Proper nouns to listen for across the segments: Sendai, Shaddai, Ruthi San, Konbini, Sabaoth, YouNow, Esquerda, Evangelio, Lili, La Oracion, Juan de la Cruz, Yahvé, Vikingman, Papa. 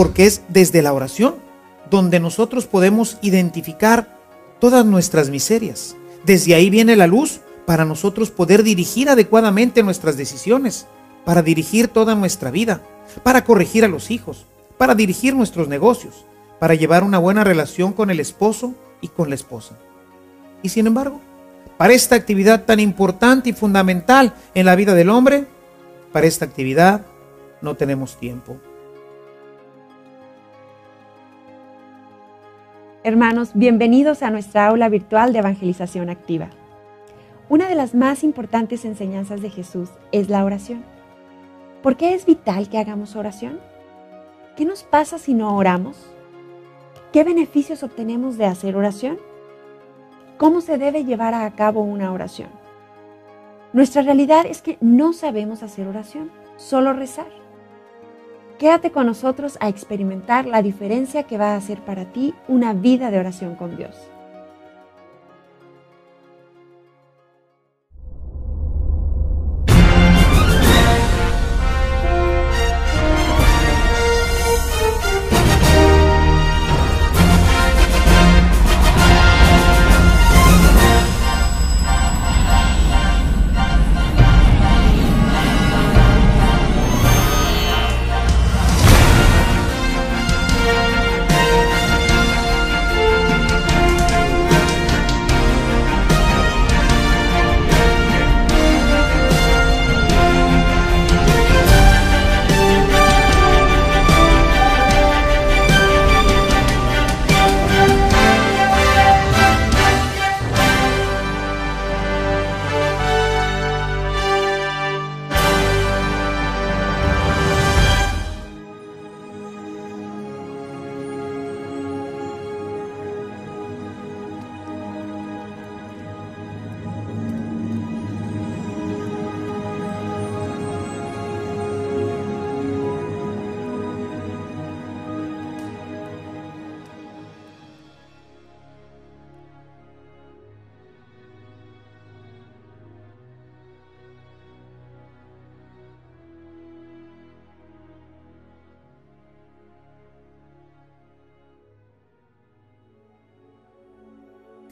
porque es desde la oración donde nosotros podemos identificar todas nuestras miserias. Desde ahí viene la luz para nosotros poder dirigir adecuadamente nuestras decisiones, para dirigir toda nuestra vida, para corregir a los hijos, para dirigir nuestros negocios, para llevar una buena relación con el esposo y con la esposa. Y sin embargo, para esta actividad tan importante y fundamental en la vida del hombre, para esta actividad no tenemos tiempo. Hermanos, bienvenidos a nuestra aula virtual de evangelización activa. Una de las más importantes enseñanzas de Jesús es la oración. ¿Por qué es vital que hagamos oración? ¿Qué nos pasa si no oramos? ¿Qué beneficios obtenemos de hacer oración? ¿Cómo se debe llevar a cabo una oración? Nuestra realidad es que no sabemos hacer oración, solo rezar. Quédate con nosotros a experimentar la diferencia que va a hacer para ti una vida de oración con Dios.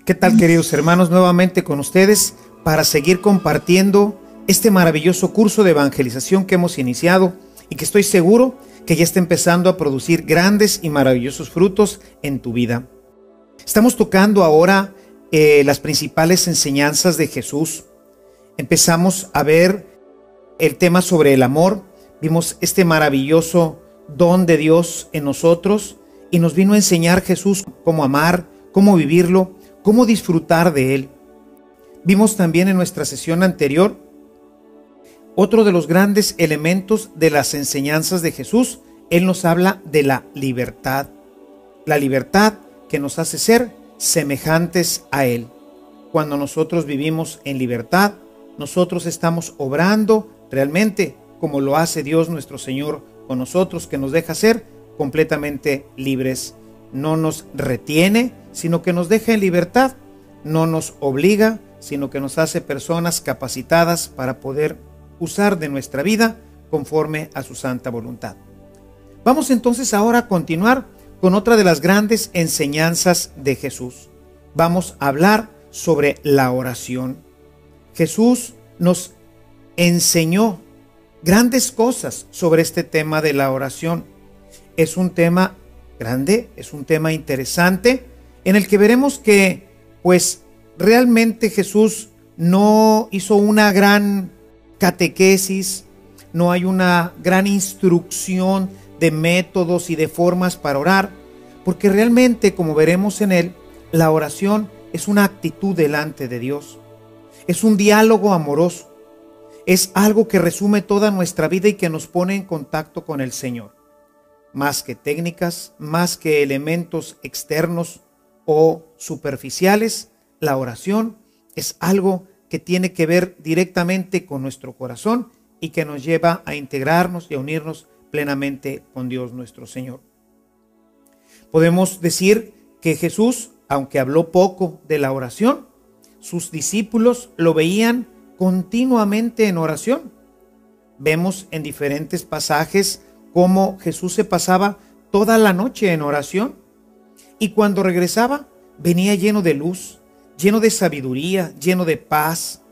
¿Qué tal, queridos hermanos? Nuevamente con ustedes para seguir compartiendo este maravilloso curso de evangelización que hemos iniciado y que estoy seguro que ya está empezando a producir grandes y maravillosos frutos en tu vida. Estamos tocando ahora las principales enseñanzas de Jesús. Empezamos a ver el tema sobre el amor. Vimos este maravilloso don de Dios en nosotros y nos vino a enseñar Jesús cómo amar, cómo vivirlo, cómo disfrutar de él. Vimos también en nuestra sesión anterior otro de los grandes elementos de las enseñanzas de Jesús. Él nos habla de la libertad que nos hace ser semejantes a él. Cuando nosotros vivimos en libertad, nosotros estamos obrando realmente como lo hace Dios nuestro Señor con nosotros, que nos deja ser completamente libres. No nos retiene, sino que nos deja en libertad. No nos obliga, sino que nos hace personas capacitadas para poder usar de nuestra vida conforme a su santa voluntad. Vamos entonces ahora a continuar con otra de las grandes enseñanzas de Jesús. Vamos a hablar sobre la oración. Jesús nos enseñó grandes cosas sobre este tema de la oración. Es un tema grande, es un tema interesante en el que veremos que pues realmente Jesús no hizo una gran catequesis, no hay una gran instrucción de métodos y de formas para orar, porque realmente, como veremos en él, la oración es una actitud delante de Dios, es un diálogo amoroso, es algo que resume toda nuestra vida y que nos pone en contacto con el Señor. Más que técnicas, más que elementos externos o superficiales, la oración es algo que tiene que ver directamente con nuestro corazón y que nos lleva a integrarnos y a unirnos plenamente con Dios nuestro Señor. Podemos decir que Jesús, aunque habló poco de la oración, sus discípulos lo veían continuamente en oración. Vemos en diferentes pasajes cómo Jesús se pasaba toda la noche en oración, y cuando regresaba venía lleno de luz, lleno de sabiduría, lleno de paz.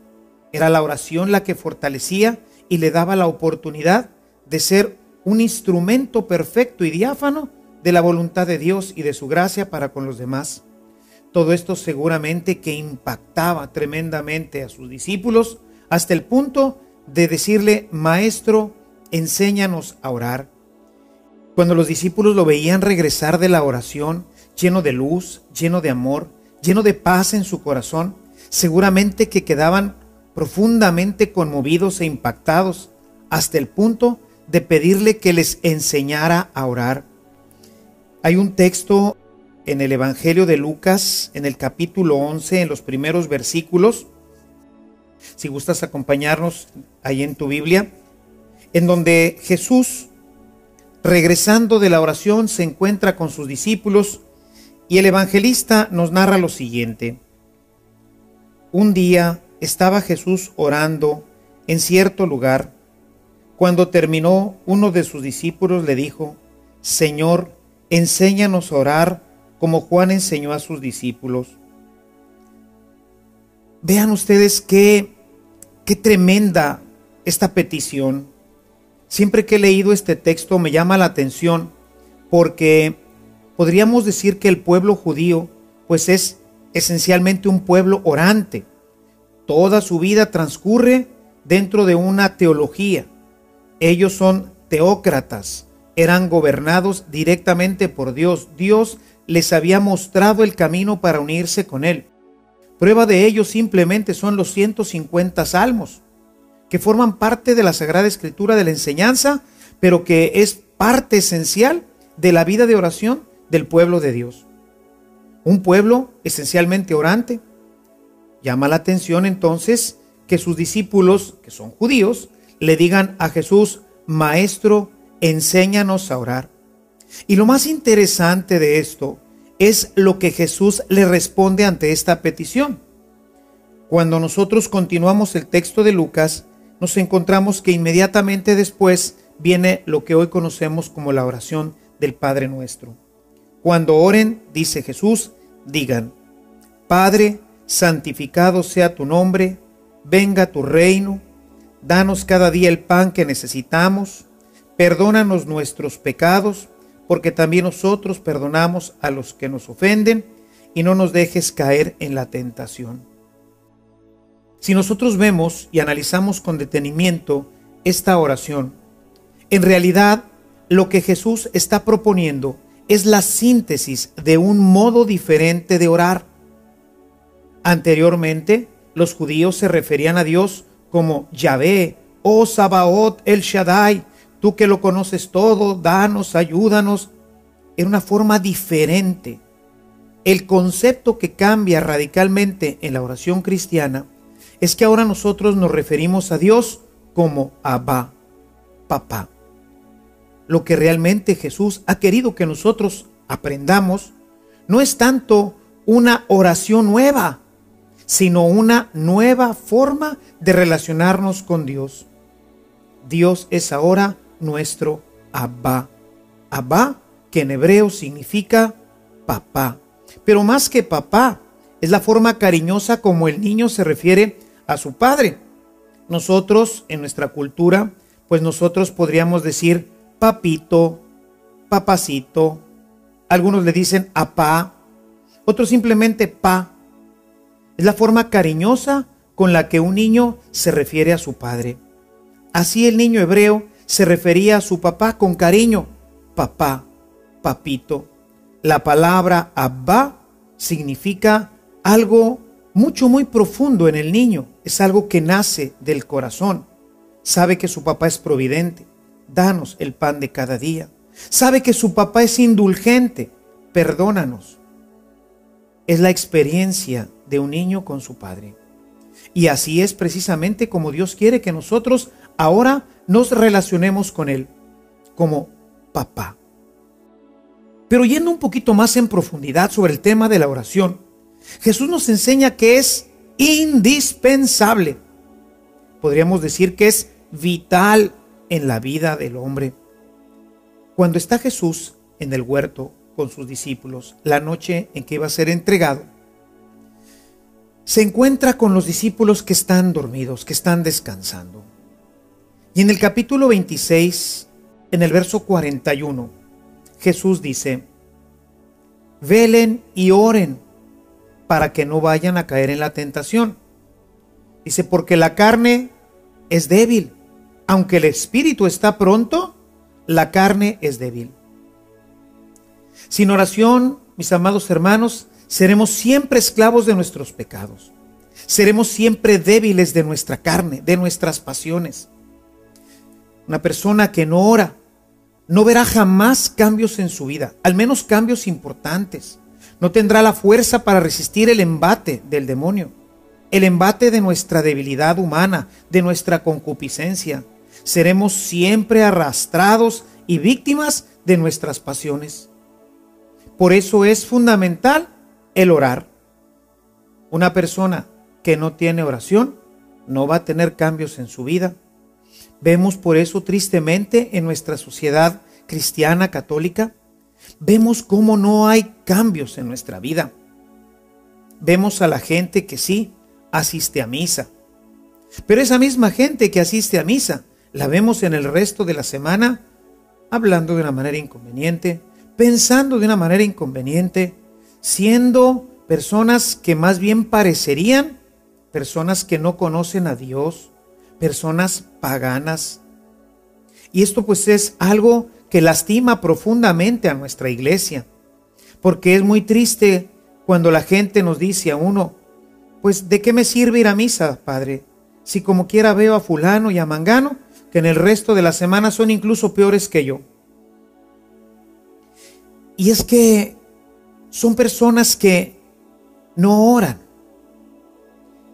Era la oración la que fortalecía y le daba la oportunidad de ser un instrumento perfecto y diáfano de la voluntad de Dios y de su gracia para con los demás. Todo esto seguramente que impactaba tremendamente a sus discípulos hasta el punto de decirle: Maestro, enséñanos a orar. Cuando los discípulos lo veían regresar de la oración, lleno de luz, lleno de amor, lleno de paz en su corazón, seguramente que quedaban profundamente conmovidos e impactados hasta el punto de pedirle que les enseñara a orar. Hay un texto en el Evangelio de Lucas, en el capítulo 11, en los primeros versículos, si gustas acompañarnos ahí en tu Biblia, en donde Jesús, regresando de la oración, se encuentra con sus discípulos y el evangelista nos narra lo siguiente. Un día estaba Jesús orando en cierto lugar. Cuando terminó, uno de sus discípulos le dijo: Señor, enséñanos a orar como Juan enseñó a sus discípulos. Vean ustedes qué tremenda esta petición. Siempre que he leído este texto me llama la atención, porque podríamos decir que el pueblo judío pues es esencialmente un pueblo orante. Toda su vida transcurre dentro de una teología. Ellos son teócratas, eran gobernados directamente por Dios. Dios les había mostrado el camino para unirse con Él. Prueba de ello simplemente son los 150 salmos, que forman parte de la Sagrada Escritura, de la enseñanza, pero que es parte esencial de la vida de oración del pueblo de Dios. Un pueblo esencialmente orante. Llama la atención entonces que sus discípulos, que son judíos, le digan a Jesús: Maestro, enséñanos a orar. Y lo más interesante de esto es lo que Jesús le responde ante esta petición. Cuando nosotros continuamos el texto de Lucas, nos encontramos que inmediatamente después viene lo que hoy conocemos como la oración del Padre Nuestro. Cuando oren, dice Jesús, digan: Padre, santificado sea tu nombre, venga tu reino, danos cada día el pan que necesitamos, perdónanos nuestros pecados, porque también nosotros perdonamos a los que nos ofenden, y no nos dejes caer en la tentación. Si nosotros vemos y analizamos con detenimiento esta oración, en realidad lo que Jesús está proponiendo es la síntesis de un modo diferente de orar. Anteriormente, los judíos se referían a Dios como Yahvé, o Sabaoth, el Shaddai, tú que lo conoces todo, danos, ayúdanos. Era una forma diferente. El concepto que cambia radicalmente en la oración cristiana es que ahora nosotros nos referimos a Dios como Abba, Papá. Lo que realmente Jesús ha querido que nosotros aprendamos no es tanto una oración nueva, sino una nueva forma de relacionarnos con Dios. Dios es ahora nuestro Abba. Abba, que en hebreo significa papá. Pero más que papá, es la forma cariñosa como el niño se refiere a su padre. Nosotros, en nuestra cultura, pues nosotros podríamos decir papito, papacito. Algunos le dicen apá, otros simplemente pa. Es la forma cariñosa con la que un niño se refiere a su padre. Así el niño hebreo se refería a su papá con cariño: papá, papito. La palabra Abba significa algo muy profundo en el niño. Es algo que nace del corazón. Sabe que su papá es providente: danos el pan de cada día. Sabe que su papá es indulgente: perdónanos. Es la experiencia de un niño con su padre. Y así es precisamente como Dios quiere que nosotros ahora nos relacionemos con Él, como papá. Pero yendo un poquito más en profundidad sobre el tema de la oración, Jesús nos enseña que es indispensable. Podríamos decir que es vital en la vida del hombre. Cuando está Jesús en el huerto con sus discípulos, la noche en que iba a ser entregado, se encuentra con los discípulos que están dormidos, que están descansando. Y en el capítulo 26, en el verso 41, Jesús dice: velen y oren para que no vayan a caer en la tentación. Dice, porque la carne es débil, aunque el espíritu está pronto, la carne es débil. Sin oración, mis amados hermanos, seremos siempre esclavos de nuestros pecados. Seremos siempre débiles de nuestra carne, de nuestras pasiones. Una persona que no ora no verá jamás cambios en su vida, al menos cambios importantes. No tendrá la fuerza para resistir el embate del demonio, el embate de nuestra debilidad humana, de nuestra concupiscencia. Seremos siempre arrastrados y víctimas de nuestras pasiones. Por eso es fundamental el orar. Una persona que no tiene oración no va a tener cambios en su vida. Vemos por eso tristemente en nuestra sociedad cristiana católica, vemos cómo no hay cambios en nuestra vida. Vemos a la gente que sí asiste a misa, pero esa misma gente que asiste a misa la vemos en el resto de la semana hablando de una manera inconveniente, pensando de una manera inconveniente, siendo personas que más bien parecerían personas que no conocen a Dios, personas paganas. Y esto pues es algo que lastima profundamente a nuestra iglesia, porque es muy triste cuando la gente nos dice a uno: pues ¿de qué me sirve ir a misa, padre, si como quiera veo a fulano y a mangano, que en el resto de la semana son incluso peores que yo? Y es que son personas que no oran.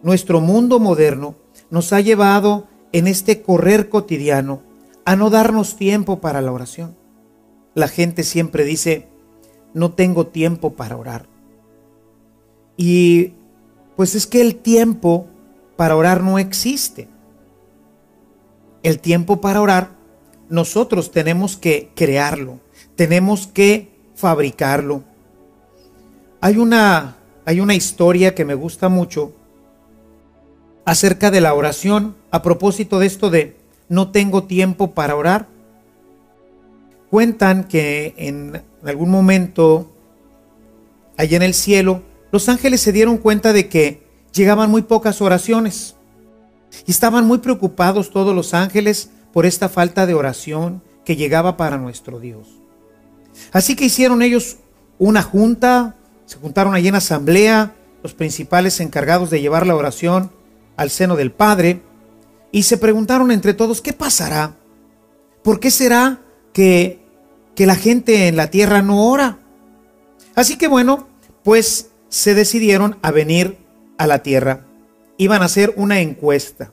Nuestro mundo moderno nos ha llevado en este correr cotidiano a no darnos tiempo para la oración. La gente siempre dice: no tengo tiempo para orar. Y pues es que el tiempo para orar no existe. El tiempo para orar nosotros tenemos que crearlo, tenemos que fabricarlo. Hay una historia que me gusta mucho acerca de la oración, a propósito de esto de no tengo tiempo para orar. Cuentan que en algún momento, allá en el cielo, los ángeles se dieron cuenta de que llegaban muy pocas oraciones. Y estaban muy preocupados todos los ángeles por esta falta de oración que llegaba para nuestro Dios. Así que hicieron ellos una junta, se juntaron allí en asamblea, los principales encargados de llevar la oración al seno del Padre, y se preguntaron entre todos: ¿qué pasará? ¿Por qué será que la gente en la tierra no ora? Así que bueno, pues se decidieron a venir a la tierra. Iban a hacer una encuesta.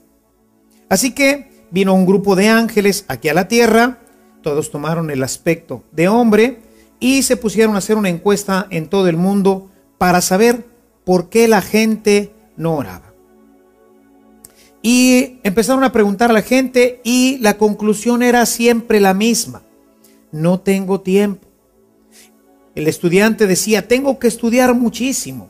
Así que vino un grupo de ángeles aquí a la tierra, todos tomaron el aspecto de hombre y se pusieron a hacer una encuesta en todo el mundo para saber por qué la gente no oraba. Y empezaron a preguntar a la gente y la conclusión era siempre la misma: no tengo tiempo. El estudiante decía: tengo que estudiar muchísimo,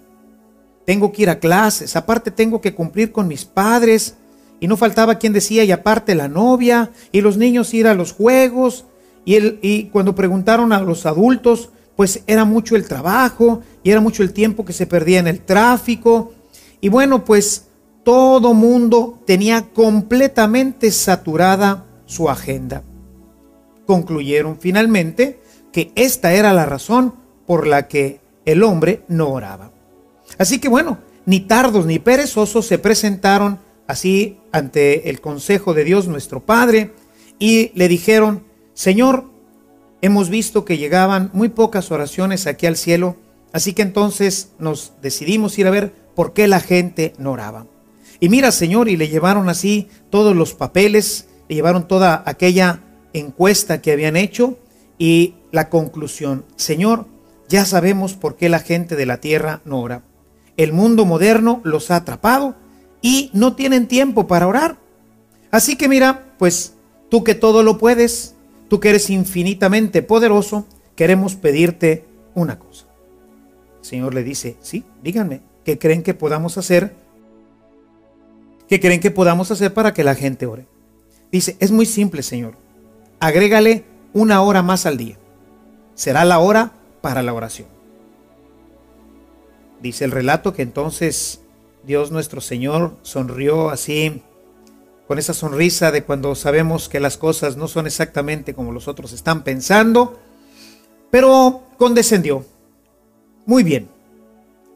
tengo que ir a clases, aparte tengo que cumplir con mis padres, y no faltaba quien decía: y aparte la novia, y los niños ir a los juegos, y cuando preguntaron a los adultos, pues era mucho el trabajo, y era mucho el tiempo que se perdía en el tráfico, y bueno, pues todo mundo tenía completamente saturada su agenda. Concluyeron finalmente que esta era la razón por la que el hombre no oraba. Así que bueno, ni tardos ni perezosos se presentaron así ante el consejo de Dios nuestro Padre y le dijeron: Señor, hemos visto que llegaban muy pocas oraciones aquí al cielo, así que entonces nos decidimos ir a ver por qué la gente no oraba. Y mira, Señor, y le llevaron así todos los papeles, le llevaron toda aquella encuesta que habían hecho y la conclusión: Señor, ya sabemos por qué la gente de la tierra no ora. El mundo moderno los ha atrapado y no tienen tiempo para orar. Así que mira, pues tú que todo lo puedes, tú que eres infinitamente poderoso, queremos pedirte una cosa. El Señor le dice, sí, díganme, ¿qué creen que podamos hacer? ¿Qué creen que podamos hacer para que la gente ore? Dice, es muy simple, Señor. Agrégale una hora más al día. Será la hora para la oración. Dice el relato que entonces Dios nuestro Señor sonrió así, con esa sonrisa de cuando sabemos que las cosas no son exactamente como los otros están pensando, pero condescendió. Muy bien,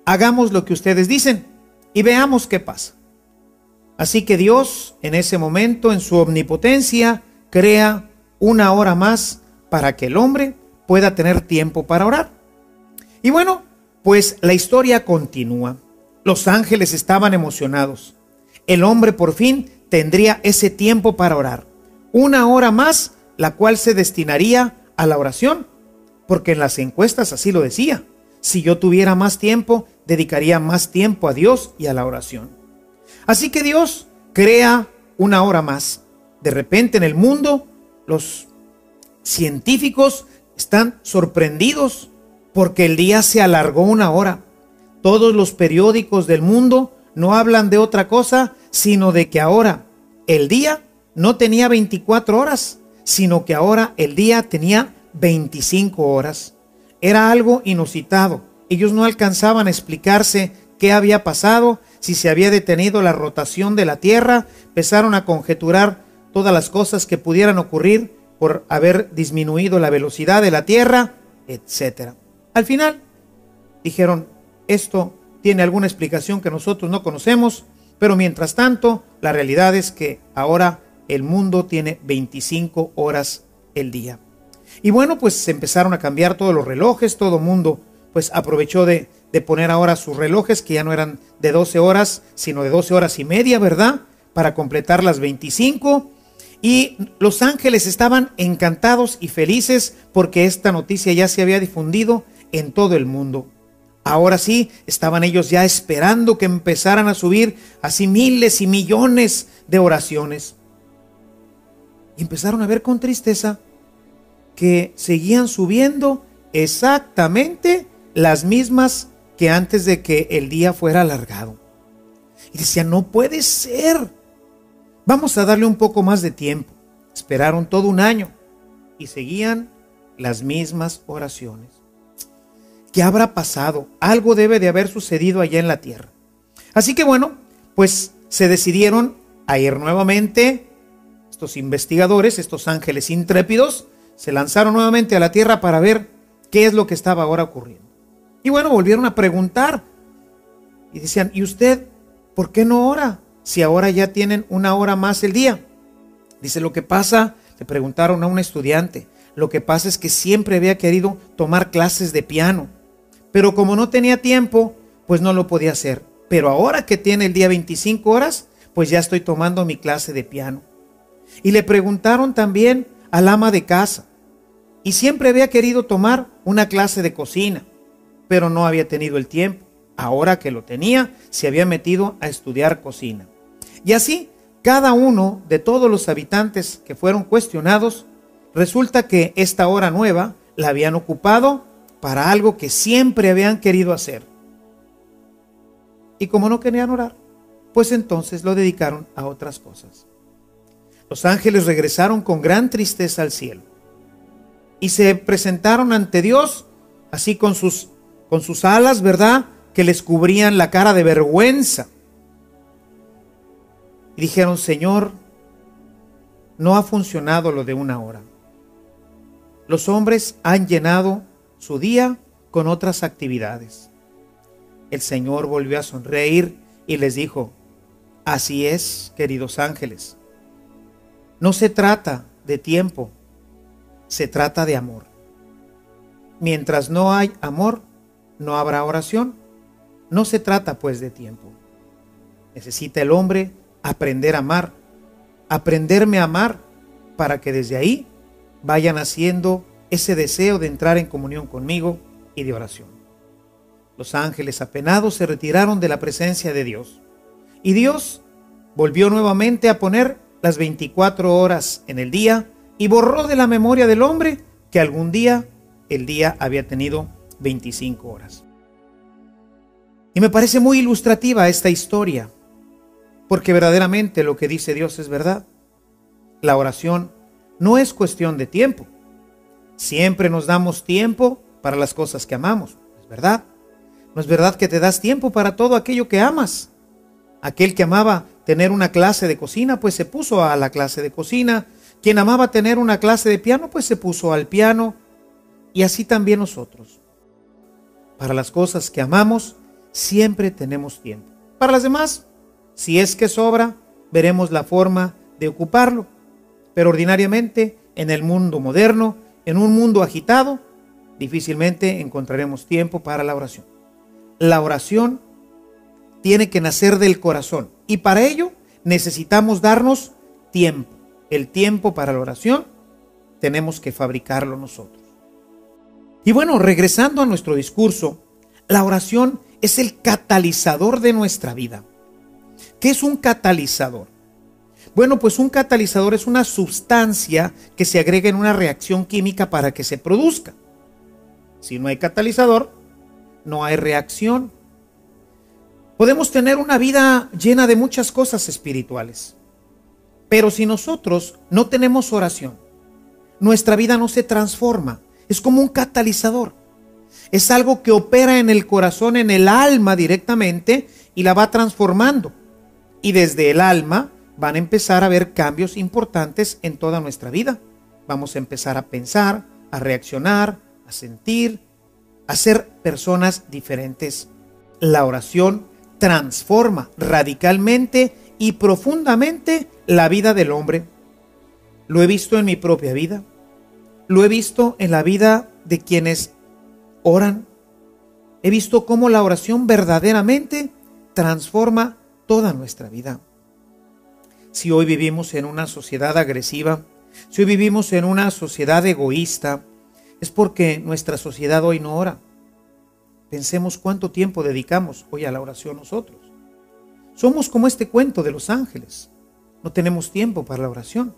hagamos lo que ustedes dicen y veamos qué pasa. Así que Dios en ese momento, en su omnipotencia, crea una hora más para que el hombre pueda tener tiempo para orar. Y bueno, pues la historia continúa. Los ángeles estaban emocionados. El hombre por fin tendría ese tiempo para orar. Una hora más, la cual se destinaría a la oración, porque en las encuestas así lo decía. Si yo tuviera más tiempo, dedicaría más tiempo a Dios y a la oración. Así que Dios crea una hora más. De repente en el mundo, los científicos están sorprendidos porque el día se alargó una hora. Todos los periódicos del mundo no hablan de otra cosa, sino de que ahora el día no tenía 24 horas, sino que ahora el día tenía 25 horas. Era algo inusitado. Ellos no alcanzaban a explicarse qué había pasado, si se había detenido la rotación de la Tierra. Empezaron a conjeturar todas las cosas que pudieran ocurrir por haber disminuido la velocidad de la Tierra, etc. Al final, dijeron, esto tiene alguna explicación que nosotros no conocemos, pero mientras tanto, la realidad es que ahora el mundo tiene 25 horas el día. Y bueno, pues se empezaron a cambiar todos los relojes, todo mundo pues aprovechó de poner ahora sus relojes, que ya no eran de 12 horas, sino de 12 horas y media, ¿verdad? Para completar las 25. Y los ángeles estaban encantados y felices porque esta noticia ya se había difundido en todo el mundo. Ahora sí, estaban ellos ya esperando que empezaran a subir así miles y millones de oraciones. Y empezaron a ver con tristeza que seguían subiendo exactamente las mismas que antes de que el día fuera alargado. Y decían, no puede ser. Vamos a darle un poco más de tiempo. Esperaron todo un año y seguían las mismas oraciones. ¿Qué habrá pasado? Algo debe de haber sucedido allá en la tierra. Así que bueno, pues se decidieron a ir nuevamente. Estos investigadores, estos ángeles intrépidos, se lanzaron nuevamente a la tierra para ver qué es lo que estaba ahora ocurriendo. Y bueno, volvieron a preguntar. Y decían, ¿y usted por qué no ora? Si ahora ya tienen una hora más el día. Dice, lo que pasa, le preguntaron a un estudiante, lo que pasa es que siempre había querido tomar clases de piano, pero como no tenía tiempo, pues no lo podía hacer. Pero ahora que tiene el día 25 horas, pues ya estoy tomando mi clase de piano. Y le preguntaron también al ama de casa. Y siempre había querido tomar una clase de cocina, pero no había tenido el tiempo. Ahora que lo tenía, se había metido a estudiar cocina. Y así, cada uno de todos los habitantes que fueron cuestionados, resulta que esta hora nueva la habían ocupado para algo que siempre habían querido hacer. Y como no querían orar, pues entonces lo dedicaron a otras cosas. Los ángeles regresaron con gran tristeza al cielo y se presentaron ante Dios, así con sus alas, ¿verdad?, que les cubrían la cara de vergüenza. Y dijeron, Señor, no ha funcionado lo de una hora. Los hombres han llenado su día con otras actividades. El Señor volvió a sonreír y les dijo, así es, queridos ángeles. No se trata de tiempo, se trata de amor. Mientras no hay amor, no habrá oración. No se trata pues de tiempo. Necesita el hombre aprender a amar, aprenderme a amar, para que desde ahí vayan haciendo ese deseo de entrar en comunión conmigo y de oración. Los ángeles apenados se retiraron de la presencia de Dios. Y Dios volvió nuevamente a poner las 24 horas en el día y borró de la memoria del hombre que algún día el día había tenido 25 horas. Y me parece muy ilustrativa esta historia, porque verdaderamente lo que dice Dios es verdad. La oración no es cuestión de tiempo. Siempre nos damos tiempo para las cosas que amamos, es verdad. No es verdad que te das tiempo para todo aquello que amas. Aquel que amaba tener una clase de cocina, pues se puso a la clase de cocina. Quien amaba tener una clase de piano, pues se puso al piano. Y así también nosotros. Para las cosas que amamos, siempre tenemos tiempo. Para las demás, si es que sobra, veremos la forma de ocuparlo. Pero ordinariamente, en el mundo moderno, en un mundo agitado, difícilmente encontraremos tiempo para la oración. La oración tiene que nacer del corazón. Y para ello necesitamos darnos tiempo. El tiempo para la oración tenemos que fabricarlo nosotros. Y bueno, regresando a nuestro discurso, la oración es el catalizador de nuestra vida. ¿Qué es un catalizador? Bueno, pues un catalizador es una sustancia que se agrega en una reacción química para que se produzca. Si no hay catalizador, no hay reacción. Podemos tener una vida llena de muchas cosas espirituales, pero si nosotros no tenemos oración, nuestra vida no se transforma. Es como un catalizador. Es algo que opera en el corazón, en el alma directamente, y la va transformando. Y desde el alma van a empezar a haber cambios importantes en toda nuestra vida. Vamos a empezar a pensar, a reaccionar, a sentir, a ser personas diferentes. La oración transforma radicalmente y profundamente la vida del hombre. Lo he visto en mi propia vida. Lo he visto en la vida de quienes oran. He visto cómo la oración verdaderamente transforma toda nuestra vida. Si hoy vivimos en una sociedad agresiva, si hoy vivimos en una sociedad egoísta, es porque nuestra sociedad hoy no ora. Pensemos cuánto tiempo dedicamos hoy a la oración nosotros. Somos como este cuento de los ángeles. No tenemos tiempo para la oración.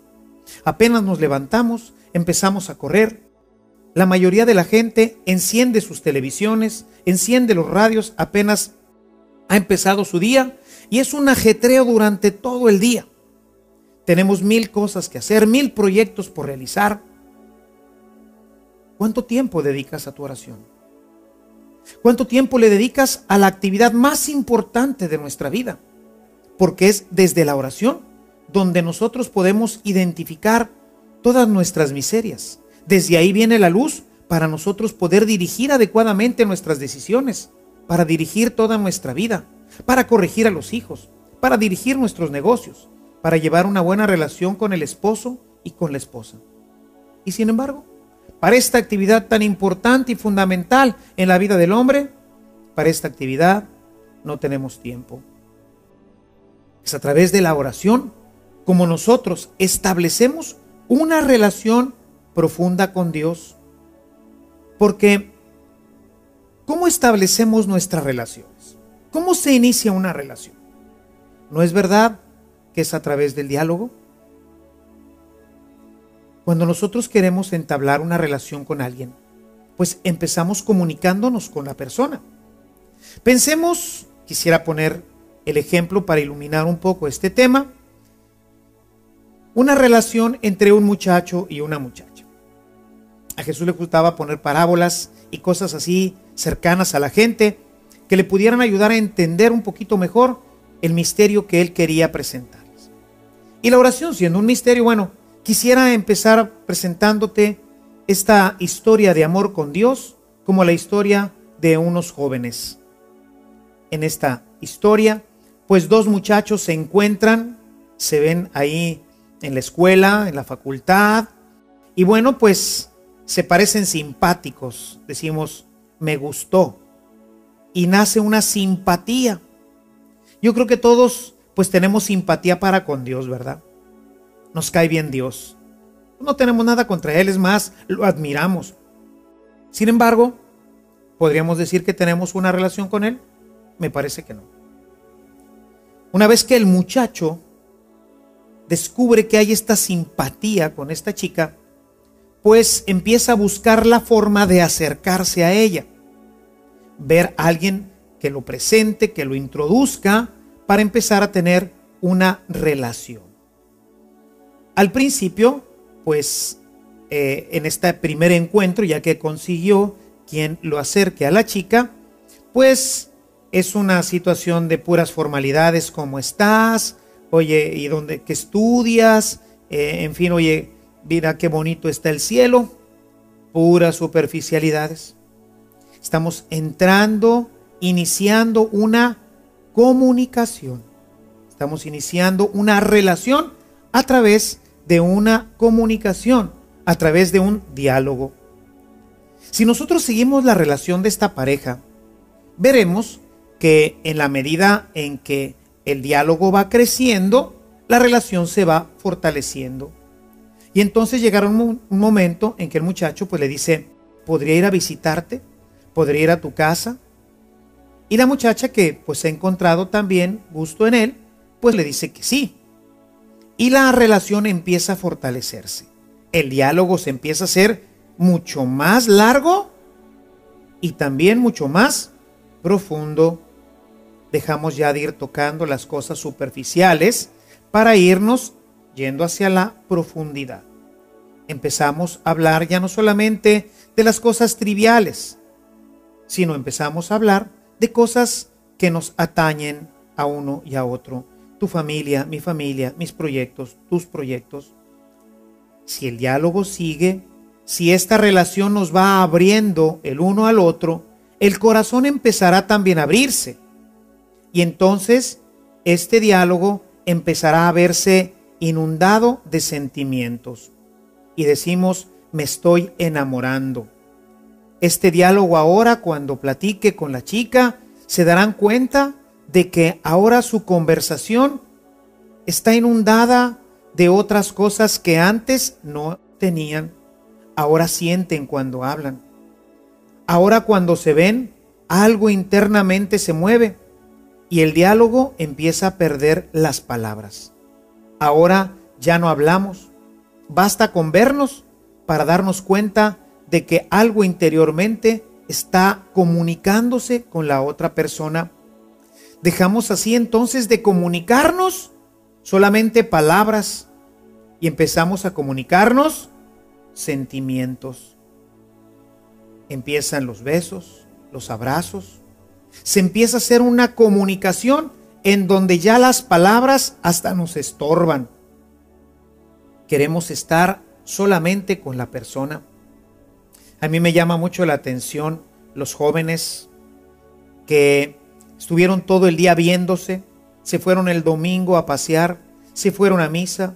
Apenas nos levantamos, empezamos a correr. La mayoría de la gente enciende sus televisiones, enciende los radios, apenas ha empezado su día y es un ajetreo durante todo el día. Tenemos 1000 cosas que hacer, 1000 proyectos por realizar. ¿Cuánto tiempo dedicas a tu oración? ¿Cuánto tiempo le dedicas a la actividad más importante de nuestra vida? Porque es desde la oración donde nosotros podemos identificar todas nuestras miserias. Desde ahí viene la luz para nosotros poder dirigir adecuadamente nuestras decisiones, para dirigir toda nuestra vida, para corregir a los hijos, para dirigir nuestros negocios, para llevar una buena relación con el esposo y con la esposa. Y sin embargo, para esta actividad tan importante y fundamental en la vida del hombre, para esta actividad no tenemos tiempo. Es a través de la oración como nosotros establecemos una relación profunda con Dios. Porque, ¿cómo establecemos nuestras relaciones? ¿Cómo se inicia una relación? ¿No es verdad que es a través del diálogo? Cuando nosotros queremos entablar una relación con alguien, pues empezamos comunicándonos con la persona. Pensemos, quisiera poner el ejemplo para iluminar un poco este tema, una relación entre un muchacho y una muchacha. A Jesús le gustaba poner parábolas y cosas así cercanas a la gente que le pudieran ayudar a entender un poquito mejor el misterio que él quería presentarles. Y la oración siendo un misterio, bueno, quisiera empezar presentándote esta historia de amor con Dios como la historia de unos jóvenes. En esta historia, pues dos muchachos se encuentran, se ven ahí en la escuela, en la facultad, y bueno, pues se parecen simpáticos, decimos, me gustó, y nace una simpatía. Yo creo que todos pues tenemos simpatía para con Dios, ¿verdad? Nos cae bien Dios, no tenemos nada contra Él, es más, lo admiramos. Sin embargo, ¿podríamos decir que tenemos una relación con Él? Me parece que no. Una vez que el muchacho descubre que hay esta simpatía con esta chica, pues empieza a buscar la forma de acercarse a ella. Ver a alguien que lo presente, que lo introduzca, para empezar a tener una relación. Al principio, pues en este primer encuentro, ya que consiguió quien lo acerque a la chica, pues es una situación de puras formalidades. ¿Cómo estás? Oye, ¿y dónde? ¿Qué estudias? En fin, oye, mira qué bonito está el cielo. Puras superficialidades. Estamos entrando, iniciando una comunicación. Estamos iniciando una relación a través de una comunicación, a través de un diálogo. Si nosotros seguimos la relación de esta pareja, veremos que en la medida en que el diálogo va creciendo, la relación se va fortaleciendo. Y entonces llegará un momento en que el muchacho pues le dice, ¿podría ir a visitarte? ¿Podría ir a tu casa? Y la muchacha, que pues ha encontrado también gusto en él, pues le dice que sí. Y la relación empieza a fortalecerse. El diálogo se empieza a hacer mucho más largo y también mucho más profundo. Dejamos ya de ir tocando las cosas superficiales para irnos yendo hacia la profundidad. Empezamos a hablar ya no solamente de las cosas triviales, sino empezamos a hablar de cosas que nos atañen a uno y a otro. Tu familia, mi familia, mis proyectos, tus proyectos. Si el diálogo sigue, si esta relación nos va abriendo el uno al otro, el corazón empezará también a abrirse. Y entonces este diálogo empezará a verse inundado de sentimientos. Y decimos, me estoy enamorando. Este diálogo ahora, cuando platique con la chica, se darán cuenta de que ahora su conversación está inundada de otras cosas que antes no tenían. Ahora sienten cuando hablan. Ahora cuando se ven, algo internamente se mueve. Y el diálogo empieza a perder las palabras. Ahora ya no hablamos. Basta con vernos para darnos cuenta de que algo interiormente está comunicándose con la otra persona. Dejamos así entonces de comunicarnos solamente palabras y empezamos a comunicarnos sentimientos. Empiezan los besos, los abrazos. Se empieza a hacer una comunicación en donde ya las palabras hasta nos estorban. Queremos estar solamente con la persona. A mí me llama mucho la atención los jóvenes que estuvieron todo el día viéndose, se fueron el domingo a pasear, se fueron a misa,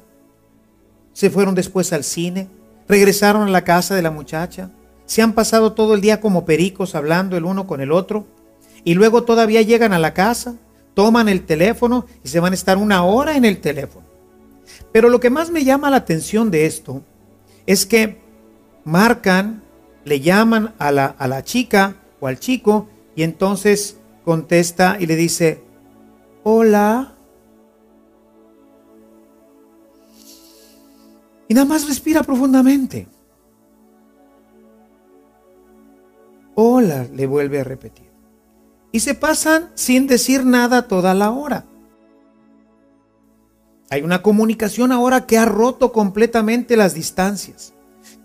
se fueron después al cine, regresaron a la casa de la muchacha, se han pasado todo el día como pericos hablando el uno con el otro. Y luego todavía llegan a la casa, toman el teléfono y se van a estar una hora en el teléfono. Pero lo que más me llama la atención de esto es que marcan, le llaman a la chica o al chico y entonces contesta y le dice, hola. Y nada más respira profundamente. Hola, le vuelve a repetir. Y se pasan sin decir nada toda la hora. Hay una comunicación ahora que ha roto completamente las distancias,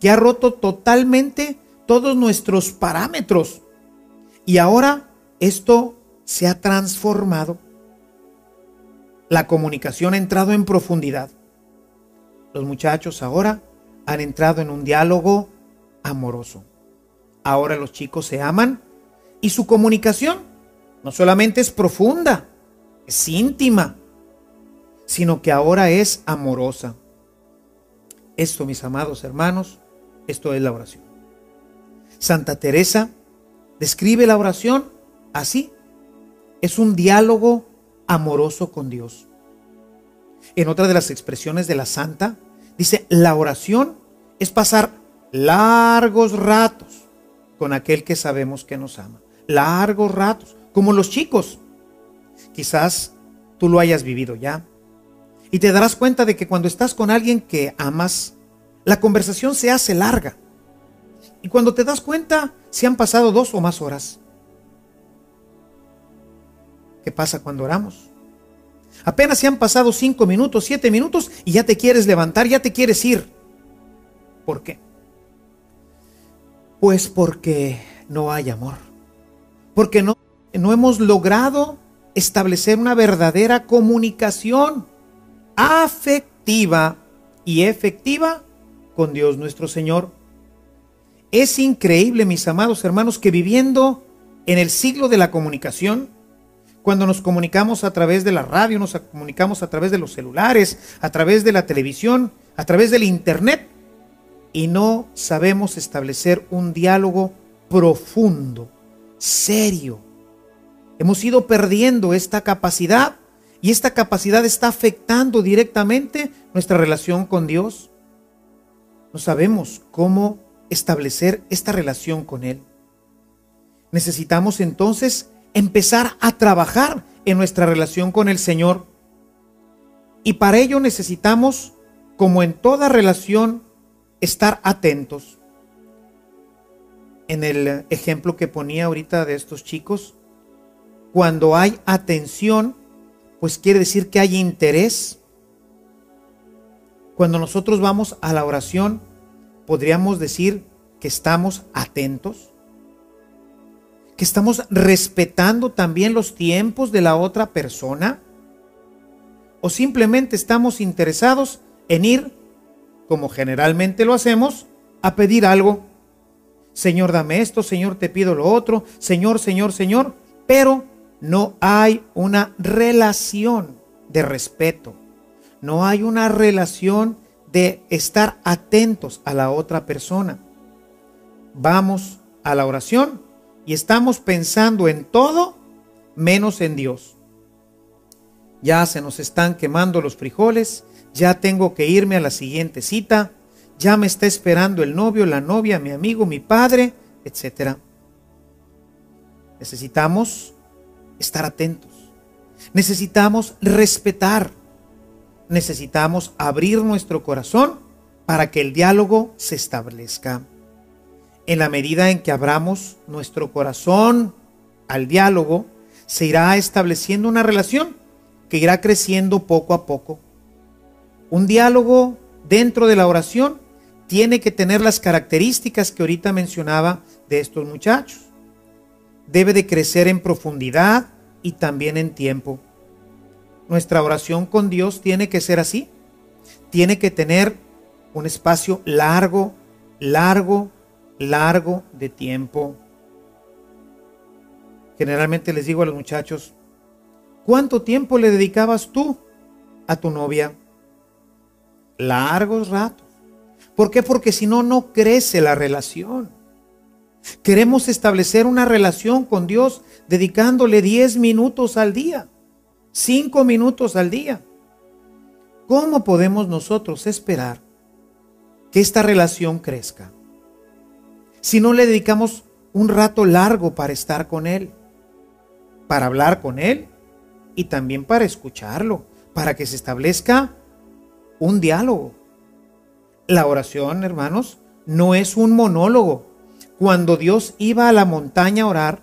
que ha roto totalmente todos nuestros parámetros. Y ahora esto se ha transformado. La comunicación ha entrado en profundidad. Los muchachos ahora han entrado en un diálogo amoroso. Ahora los chicos se aman y su comunicación no solamente es profunda, es íntima, sino que ahora es amorosa. Esto, mis amados hermanos, esto es la oración. Santa Teresa describe la oración así: es un diálogo amoroso con Dios. En otra de las expresiones de la santa, dice, la oración es pasar largos ratos con aquel que sabemos que nos ama. Largos ratos, como los chicos. Quizás tú lo hayas vivido ya. Y te darás cuenta de que cuando estás con alguien que amas, la conversación se hace larga. Y cuando te das cuenta, se han pasado 2 o más horas. ¿Qué pasa cuando oramos? Apenas se han pasado 5 minutos, 7 minutos y ya te quieres levantar, ya te quieres ir. ¿Por qué? Pues porque no hay amor. Porque no hemos logrado establecer una verdadera comunicación afectiva y efectiva con Dios nuestro Señor. Es increíble, mis amados hermanos, que viviendo en el siglo de la comunicación, cuando nos comunicamos a través de la radio, nos comunicamos a través de los celulares, a través de la televisión, a través del internet, y no sabemos establecer un diálogo profundo, serio. Hemos ido perdiendo esta capacidad y esta capacidad está afectando directamente nuestra relación con Dios. No sabemos cómo establecer esta relación con Él. Necesitamos entonces empezar a trabajar en nuestra relación con el Señor. Y para ello necesitamos, como en toda relación, estar atentos. En el ejemplo que ponía ahorita de estos chicos, cuando hay atención, pues quiere decir que hay interés. Cuando nosotros vamos a la oración, podríamos decir que estamos atentos, que estamos respetando también los tiempos de la otra persona, o simplemente estamos interesados en ir, como generalmente lo hacemos, a pedir algo. Señor, dame esto, Señor, te pido lo otro, Señor, Señor, Señor, pero no hay una relación de respeto, no hay una relación de estar atentos a la otra persona. Vamos a la oración y estamos pensando en todo menos en Dios. Ya se nos están quemando los frijoles, ya tengo que irme a la siguiente cita, ya me está esperando el novio, la novia, mi amigo, mi padre, etc. Necesitamos estar atentos, necesitamos respetar, necesitamos abrir nuestro corazón para que el diálogo se establezca. En la medida en que abramos nuestro corazón al diálogo, se irá estableciendo una relación que irá creciendo poco a poco. Un diálogo dentro de la oración tiene que tener las características que ahorita mencionaba de estos muchachos. Debe de crecer en profundidad y también en tiempo. Nuestra oración con Dios tiene que ser así. Tiene que tener un espacio largo, largo, largo de tiempo. Generalmente les digo a los muchachos, ¿cuánto tiempo le dedicabas tú a tu novia? Largos ratos. ¿Por qué? Porque si no, no crece la relación. Queremos establecer una relación con Dios dedicándole 10 minutos al día, 5 minutos al día. ¿Cómo podemos nosotros esperar que esta relación crezca si no le dedicamos un rato largo para estar con Él, para hablar con Él y también para escucharlo, para que se establezca un diálogo? La oración, hermanos, no es un monólogo. Cuando Dios iba a la montaña a orar,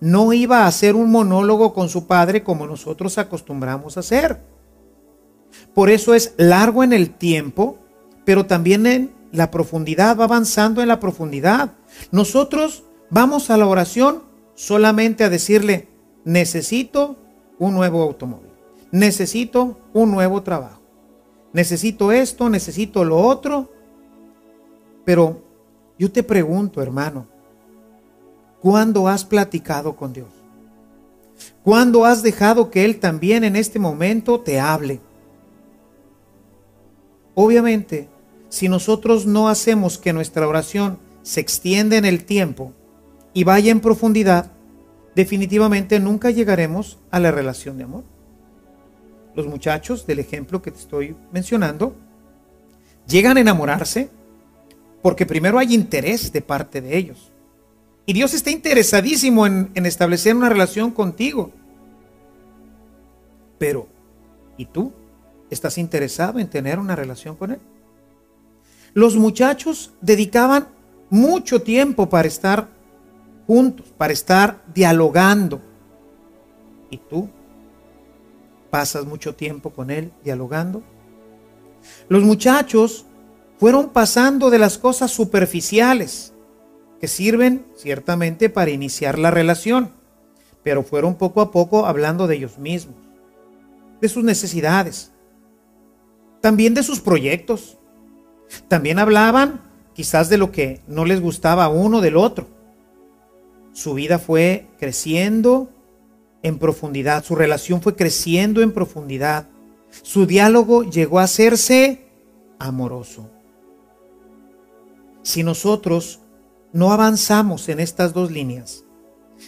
no iba a hacer un monólogo con su Padre como nosotros acostumbramos a hacer. Por eso es largo en el tiempo, pero también en la profundidad, va avanzando en la profundidad. Nosotros vamos a la oración solamente a decirle, necesito un nuevo automóvil, necesito un nuevo trabajo, necesito esto, necesito lo otro, pero yo te pregunto, hermano, ¿cuándo has platicado con Dios? ¿Cuándo has dejado que Él también en este momento te hable? Obviamente, si nosotros no hacemos que nuestra oración se extienda en el tiempo y vaya en profundidad, definitivamente nunca llegaremos a la relación de amor. Los muchachos del ejemplo que te estoy mencionando llegan a enamorarse porque primero hay interés de parte de ellos. Y Dios está interesadísimo en establecer una relación contigo. Pero, ¿y tú? ¿Estás interesado en tener una relación con Él? Los muchachos dedicaban mucho tiempo para estar juntos, para estar dialogando. ¿Y tú? ¿Pasas mucho tiempo con él dialogando? Los muchachos fueron pasando de las cosas superficiales que sirven ciertamente para iniciar la relación, pero fueron poco a poco hablando de ellos mismos, de sus necesidades, también de sus proyectos. También hablaban quizás de lo que no les gustaba a uno del otro. Su vida fue creciendo en profundidad, su relación fue creciendo en profundidad. Su diálogo llegó a hacerse amoroso. Si nosotros no avanzamos en estas dos líneas,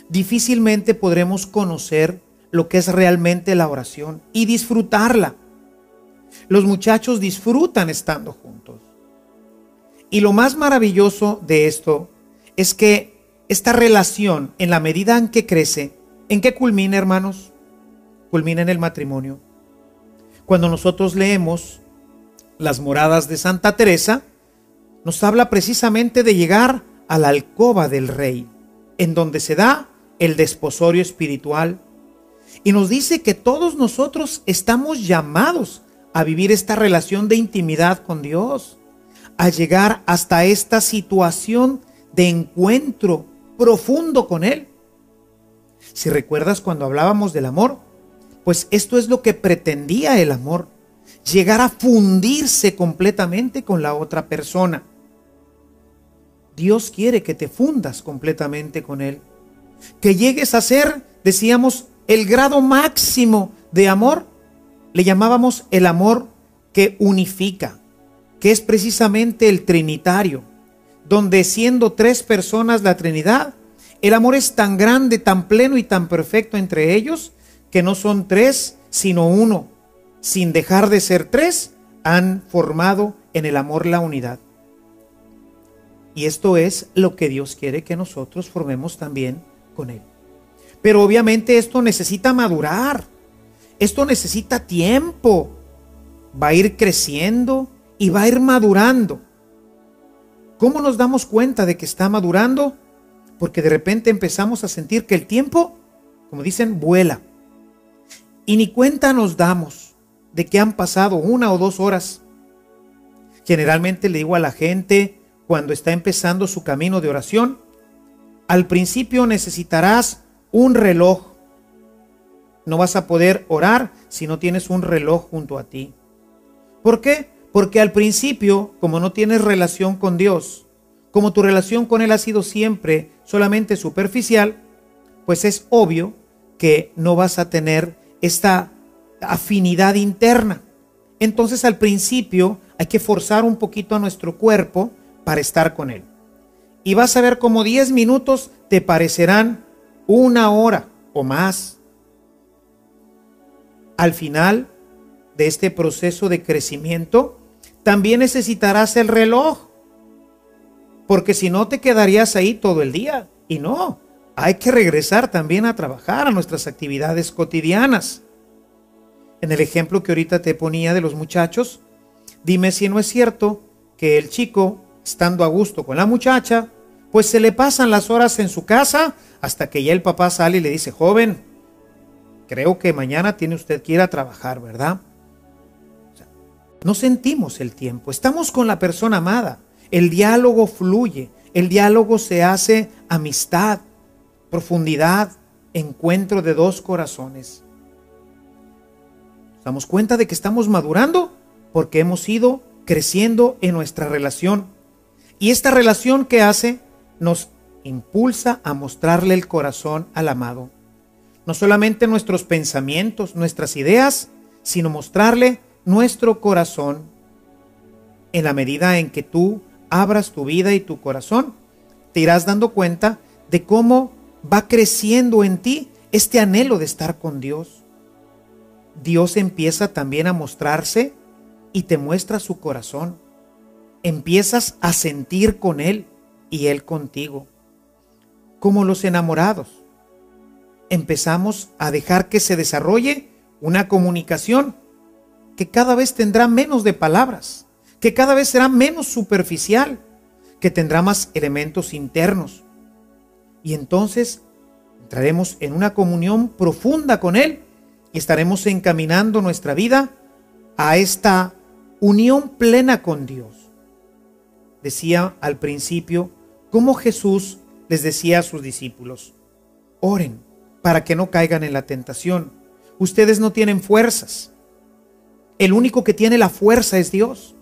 difícilmente podremos conocer lo que es realmente la oración y disfrutarla. Los muchachos disfrutan estando juntos. Y lo más maravilloso de esto es que esta relación, en la medida en que crece, ¿en qué culmina, hermanos? Culmina en el matrimonio. Cuando nosotros leemos las moradas de Santa Teresa, nos habla precisamente de llegar a la alcoba del Rey, en donde se da el desposorio espiritual. Y nos dice que todos nosotros estamos llamados a vivir esta relación de intimidad con Dios, a llegar hasta esta situación de encuentro profundo con Él. Si recuerdas cuando hablábamos del amor, pues esto es lo que pretendía el amor, llegar a fundirse completamente con la otra persona. Dios quiere que te fundas completamente con Él, que llegues a ser, decíamos, el grado máximo de amor. Le llamábamos el amor que unifica, que es precisamente el trinitario, donde siendo tres personas la Trinidad, el amor es tan grande, tan pleno y tan perfecto entre ellos, que no son tres, sino uno. Sin dejar de ser tres, han formado en el amor la unidad. Y esto es lo que Dios quiere que nosotros formemos también con Él. Pero obviamente esto necesita madurar. Esto necesita tiempo, va a ir creciendo y va a ir madurando. ¿Cómo nos damos cuenta de que está madurando? Porque de repente empezamos a sentir que el tiempo, como dicen, vuela. Y ni cuenta nos damos de que han pasado 1 o 2 horas. Generalmente le digo a la gente cuando está empezando su camino de oración, al principio necesitarás un reloj. No vas a poder orar si no tienes un reloj junto a ti. ¿Por qué? Porque al principio, como no tienes relación con Dios, como tu relación con Él ha sido siempre solamente superficial, pues es obvio que no vas a tener esta afinidad interna. Entonces al principio hay que forzar un poquito a nuestro cuerpo para estar con Él. Y vas a ver como 10 minutos te parecerán 1 hora o más. Al final de este proceso de crecimiento, también necesitarás el reloj, porque si no te quedarías ahí todo el día. Y no, hay que regresar también a trabajar a nuestras actividades cotidianas. En el ejemplo que ahorita te ponía de los muchachos, dime si no es cierto que el chico, estando a gusto con la muchacha, pues se le pasan las horas en su casa hasta que ya el papá sale y le dice, joven, creo que mañana tiene usted que ir a trabajar, ¿verdad? O sea, no sentimos el tiempo. Estamos con la persona amada. El diálogo fluye. El diálogo se hace amistad, profundidad, encuentro de 2 corazones. Nos damos cuenta de que estamos madurando porque hemos ido creciendo en nuestra relación. Y esta relación que hace nos impulsa a mostrarle el corazón al amado. No solamente nuestros pensamientos, nuestras ideas, sino mostrarle nuestro corazón. En la medida en que tú abras tu vida y tu corazón, te irás dando cuenta de cómo va creciendo en ti este anhelo de estar con Dios. Dios empieza también a mostrarse y te muestra su corazón. Empiezas a sentir con Él y Él contigo, como los enamorados. Empezamos a dejar que se desarrolle una comunicación que cada vez tendrá menos de palabras, que cada vez será menos superficial, que tendrá más elementos internos. Y entonces entraremos en una comunión profunda con Él y estaremos encaminando nuestra vida a esta unión plena con Dios. Decía al principio cómo Jesús les decía a sus discípulos: oren para que no caigan en la tentación. Ustedes no tienen fuerzas. El único que tiene la fuerza es Dios.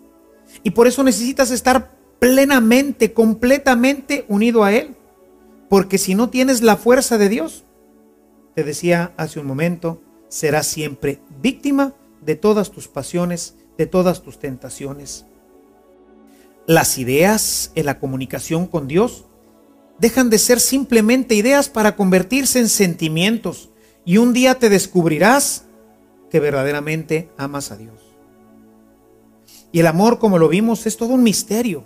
Y por eso necesitas estar plenamente, completamente unido a Él. Porque si no tienes la fuerza de Dios, te decía hace un momento, serás siempre víctima de todas tus pasiones, de todas tus tentaciones. Las ideas en la comunicación con Dios dejan de ser simplemente ideas para convertirse en sentimientos. Y un día te descubrirás que verdaderamente amas a Dios. Y el amor, como lo vimos, es todo un misterio.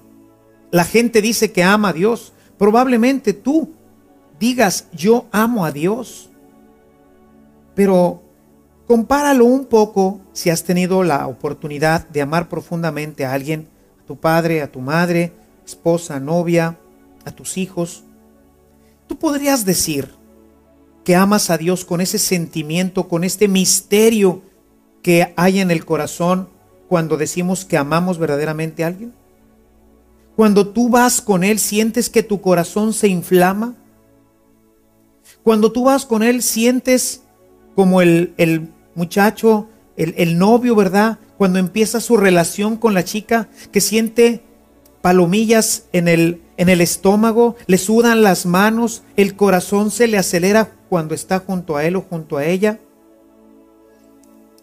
La gente dice que ama a Dios. Probablemente tú digas: yo amo a Dios. Pero compáralo un poco si has tenido la oportunidad de amar profundamente a alguien, a tu padre, a tu madre, esposa, novia, a tus hijos. Tú podrías decir que amas a Dios con ese sentimiento, con este misterio que hay en el corazón cuando decimos que amamos verdaderamente a alguien. Cuando tú vas con Él, sientes que tu corazón se inflama. Cuando tú vas con Él, sientes como el muchacho, el novio, ¿verdad? Cuando empieza su relación con la chica, que siente palomillas en el estómago, le sudan las manos, el corazón se le acelera cuando está junto a él o junto a ella.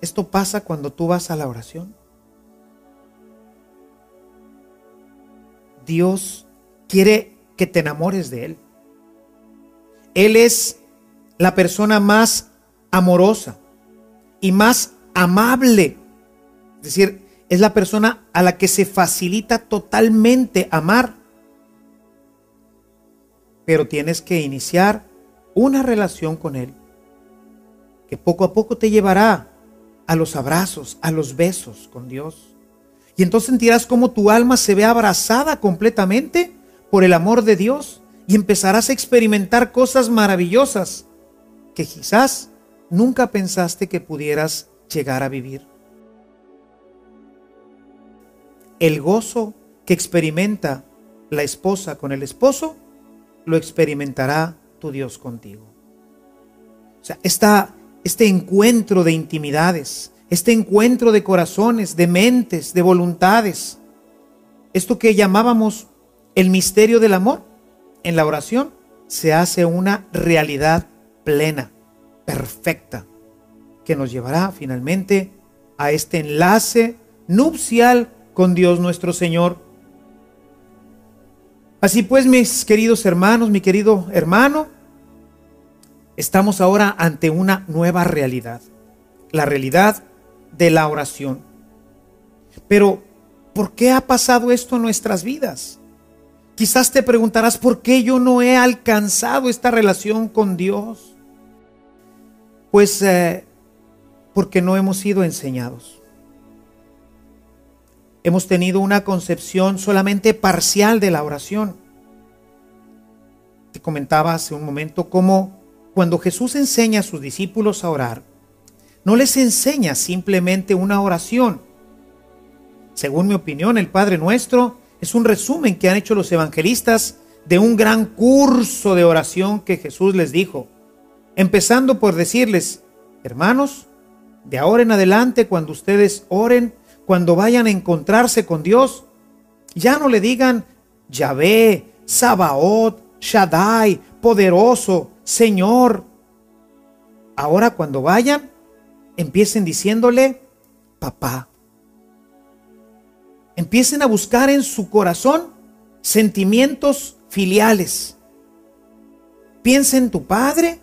Esto pasa cuando tú vas a la oración. Dios quiere que te enamores de Él. Él es la persona más amorosa y más amable. Es decir, es la persona a la que se facilita totalmente amar. Pero tienes que iniciar una relación con Él que poco a poco te llevará a los abrazos, a los besos con Dios. Y entonces sentirás cómo tu alma se ve abrazada completamente por el amor de Dios y empezarás a experimentar cosas maravillosas que quizás nunca pensaste que pudieras llegar a vivir. El gozo que experimenta la esposa con el esposo, lo experimentará tu Dios contigo. O sea, este encuentro de intimidades, este encuentro de corazones, de mentes, de voluntades, esto que llamábamos el misterio del amor, en la oración se hace una realidad plena, perfecta, que nos llevará finalmente a este enlace nupcial con Dios nuestro Señor. Así pues, mis queridos hermanos, mi querido hermano, estamos ahora ante una nueva realidad, la realidad de la oración. Pero, ¿por qué ha pasado esto en nuestras vidas? Quizás te preguntarás: ¿por qué yo no he alcanzado esta relación con Dios? Pues, porque no hemos sido enseñados. Hemos tenido una concepción solamente parcial de la oración. Te comentaba hace un momento cómo cuando Jesús enseña a sus discípulos a orar, no les enseña simplemente una oración. Según mi opinión, el Padre Nuestro es un resumen que han hecho los evangelistas de un gran curso de oración que Jesús les dijo. Empezando por decirles: hermanos, de ahora en adelante, cuando ustedes oren, cuando vayan a encontrarse con Dios, ya no le digan Yahvé, Sabaoth, Shaddai, poderoso, Señor. Ahora cuando vayan, empiecen diciéndole Papá. Empiecen a buscar en su corazón sentimientos filiales. Piensa en tu Padre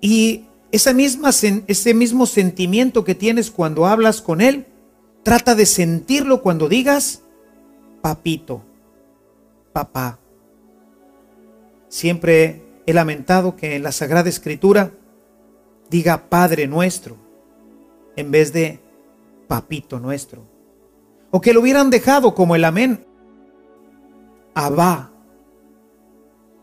y ese mismo sentimiento que tienes cuando hablas con Él, trata de sentirlo cuando digas Papito, Papá. Siempre he lamentado que en la Sagrada Escritura diga Padre Nuestro en vez de Papito Nuestro. o que lo hubieran dejado como el amén. Abba,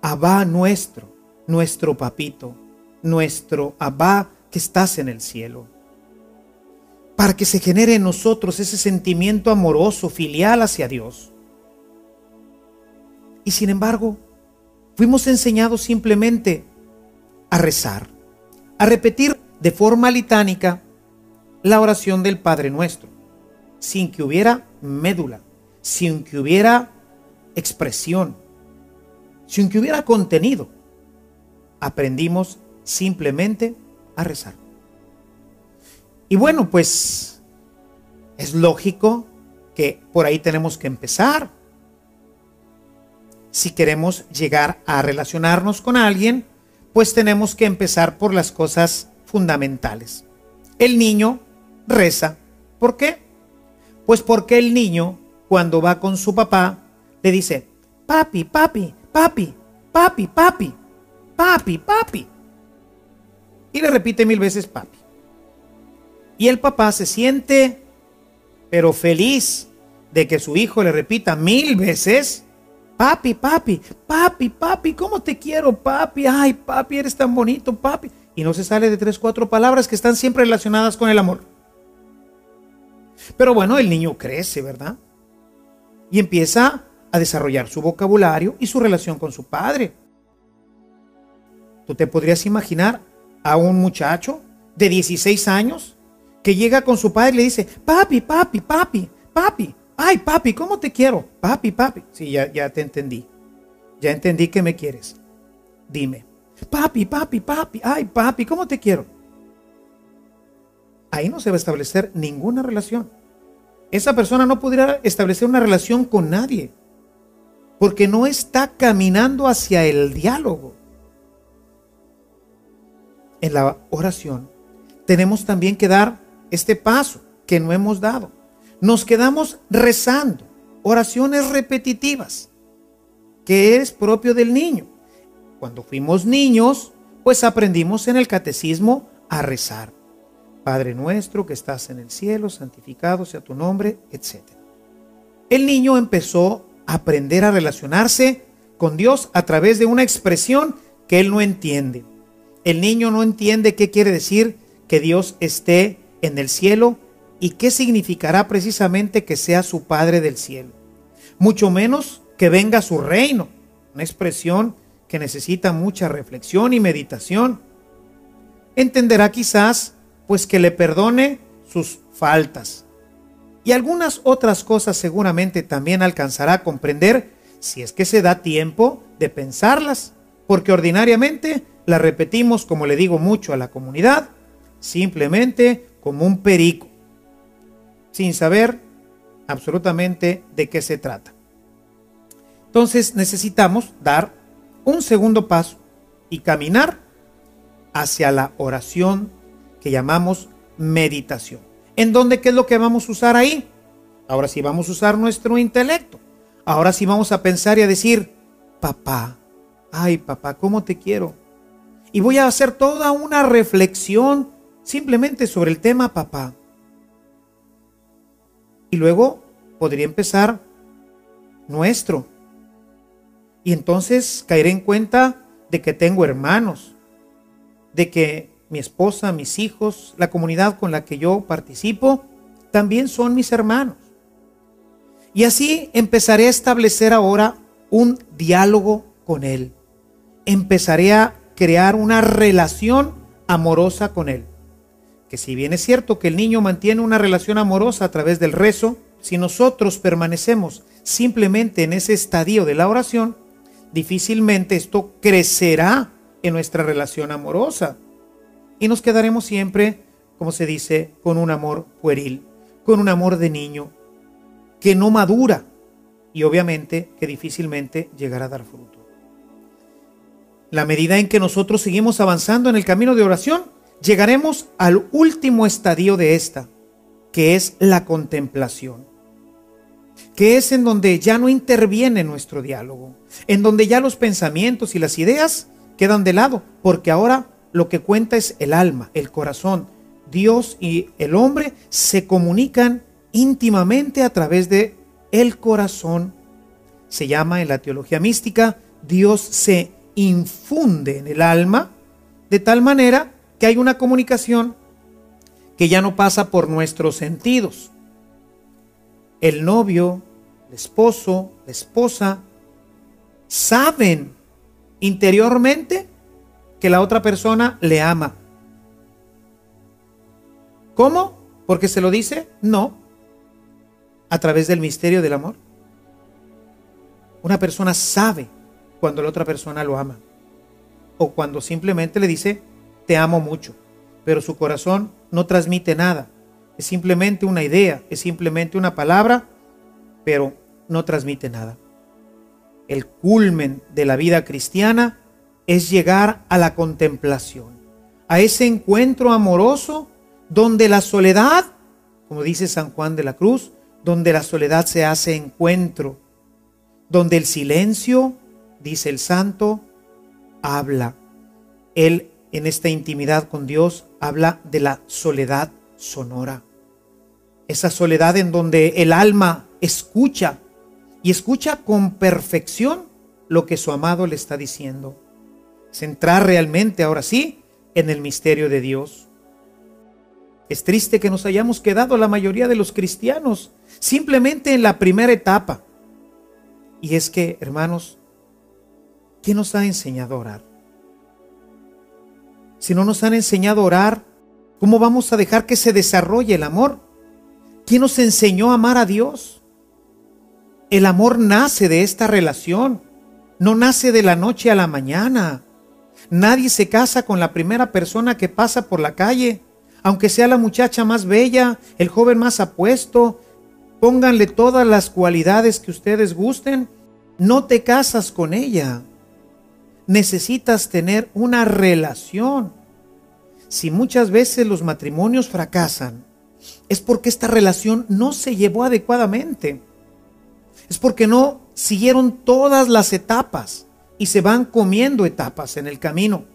Abba nuestro, nuestro papito, nuestro Abba que estás en el cielo. Para que se genere en nosotros ese sentimiento amoroso, filial hacia Dios. Y sin embargo, fuimos enseñados simplemente a rezar, a repetir de forma litánica la oración del Padre Nuestro, sin que hubiera médula, sin que hubiera expresión, sin que hubiera contenido. Aprendimos simplemente a rezar. Y bueno, pues es lógico que por ahí tenemos que empezar. Si queremos llegar a relacionarnos con alguien, pues tenemos que empezar por las cosas fundamentales. El niño reza. ¿Por qué? Pues porque el niño, cuando va con su papá, le dice: papi, papi, papi, papi, papi, papi, papi. Y le repite 1000 veces papi. Y el papá se siente, pero feliz, de que su hijo le repita 1000 veces: papi, papi, papi, papi, cómo te quiero, papi, ay, papi, eres tan bonito, papi. Y no se sale de 3 o 4 palabras que están siempre relacionadas con el amor. Pero bueno, el niño crece, ¿verdad? Y empieza a desarrollar su vocabulario y su relación con su padre. ¿Tú te podrías imaginar a un muchacho de 16 años que llega con su padre y le dice: papi, papi, papi, papi, ay papi, cómo te quiero, papi, papi? Sí, ya te entendí, ya entendí que me quieres, dime. Papi, papi, papi, ay papi, cómo te quiero. Ahí no se va a establecer ninguna relación. Esa persona no podría establecer una relación con nadie, porque no está caminando hacia el diálogo. En la oración tenemos también que dar este paso que no hemos dado. Nos quedamos rezando oraciones repetitivas, que es propio del niño. Cuando fuimos niños, pues aprendimos en el catecismo a rezar: Padre nuestro que estás en el cielo, santificado sea tu nombre, etc. El niño empezó a aprender a relacionarse con Dios a través de una expresión que él no entiende. El niño no entiende qué quiere decir que Dios esté en el cielo y qué significará precisamente que sea su Padre del cielo, mucho menos que venga su reino, una expresión que necesita mucha reflexión y meditación. Entenderá quizás pues que le perdone sus faltas, y algunas otras cosas seguramente también alcanzará a comprender, si es que se da tiempo de pensarlas, porque ordinariamente las repetimos, como le digo mucho a la comunidad, simplemente como un perico, sin saber absolutamente de qué se trata. Entonces necesitamos dar un segundo paso y caminar hacia la oración que llamamos meditación. ¿En dónde qué es lo que vamos a usar ahí? Ahora sí vamos a usar nuestro intelecto. Ahora sí vamos a pensar y a decir: papá, ay papá, cómo te quiero. Y voy a hacer toda una reflexión simplemente sobre el tema papá. Y luego podría empezar nuestro. Y entonces caeré en cuenta de que tengo hermanos, de que mi esposa, mis hijos, la comunidad con la que yo participo, también son mis hermanos. Y así empezaré a establecer ahora un diálogo con él. Empezaré a crear una relación amorosa con él. Que si bien es cierto que el niño mantiene una relación amorosa a través del rezo, si nosotros permanecemos simplemente en ese estadio de la oración, difícilmente esto crecerá en nuestra relación amorosa. Y nos quedaremos siempre, como se dice, con un amor pueril, con un amor de niño, que no madura y obviamente que difícilmente llegará a dar fruto. La medida en que nosotros seguimos avanzando en el camino de oración, llegaremos al último estadio de esta, que es la contemplación, que es en donde ya no interviene nuestro diálogo, en donde ya los pensamientos y las ideas quedan de lado, porque ahora lo que cuenta es el alma, el corazón. Dios y el hombre se comunican íntimamente a través de el corazón. Se llama en la teología mística, Dios se infunde en el alma de tal manera que hay una comunicación que ya no pasa por nuestros sentidos. El novio, el esposo, la esposa saben interiormente que la otra persona le ama. ¿Cómo? ¿Porque se lo dice? No. A través del misterio del amor. Una persona sabe cuando la otra persona lo ama. O cuando simplemente le dice, te amo mucho. Pero su corazón no transmite nada. Es simplemente una idea, es simplemente una palabra, pero no transmite nada. El culmen de la vida cristiana es llegar a la contemplación, a ese encuentro amoroso donde la soledad, como dice San Juan de la Cruz, donde la soledad se hace encuentro, donde el silencio, dice el santo, habla. Él en esta intimidad con Dios habla de la soledad sonora. Esa soledad en donde el alma escucha y escucha con perfección lo que su amado le está diciendo. Es entrar realmente ahora sí en el misterio de Dios. Es triste que nos hayamos quedado la mayoría de los cristianos simplemente en la primera etapa. Y es que, hermanos, ¿quién nos ha enseñado a orar? Si no nos han enseñado a orar, ¿cómo vamos a dejar que se desarrolle el amor? ¿Quién nos enseñó a amar a Dios? El amor nace de esta relación, no nace de la noche a la mañana. Nadie se casa con la primera persona que pasa por la calle, aunque sea la muchacha más bella, el joven más apuesto, pónganle todas las cualidades que ustedes gusten, no te casas con ella. Necesitas tener una relación. Si muchas veces los matrimonios fracasan, es porque esta relación no se llevó adecuadamente. Es porque no siguieron todas las etapas y se van comiendo etapas en el camino.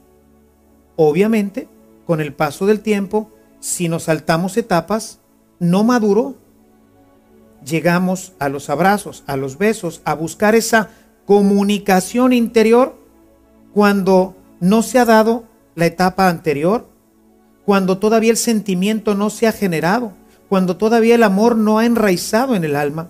Obviamente, con el paso del tiempo, si nos saltamos etapas, no maduro, llegamos a los abrazos, a los besos, a buscar esa comunicación interior cuando no se ha dado la etapa anterior, cuando todavía el sentimiento no se ha generado, cuando todavía el amor no ha enraizado en el alma.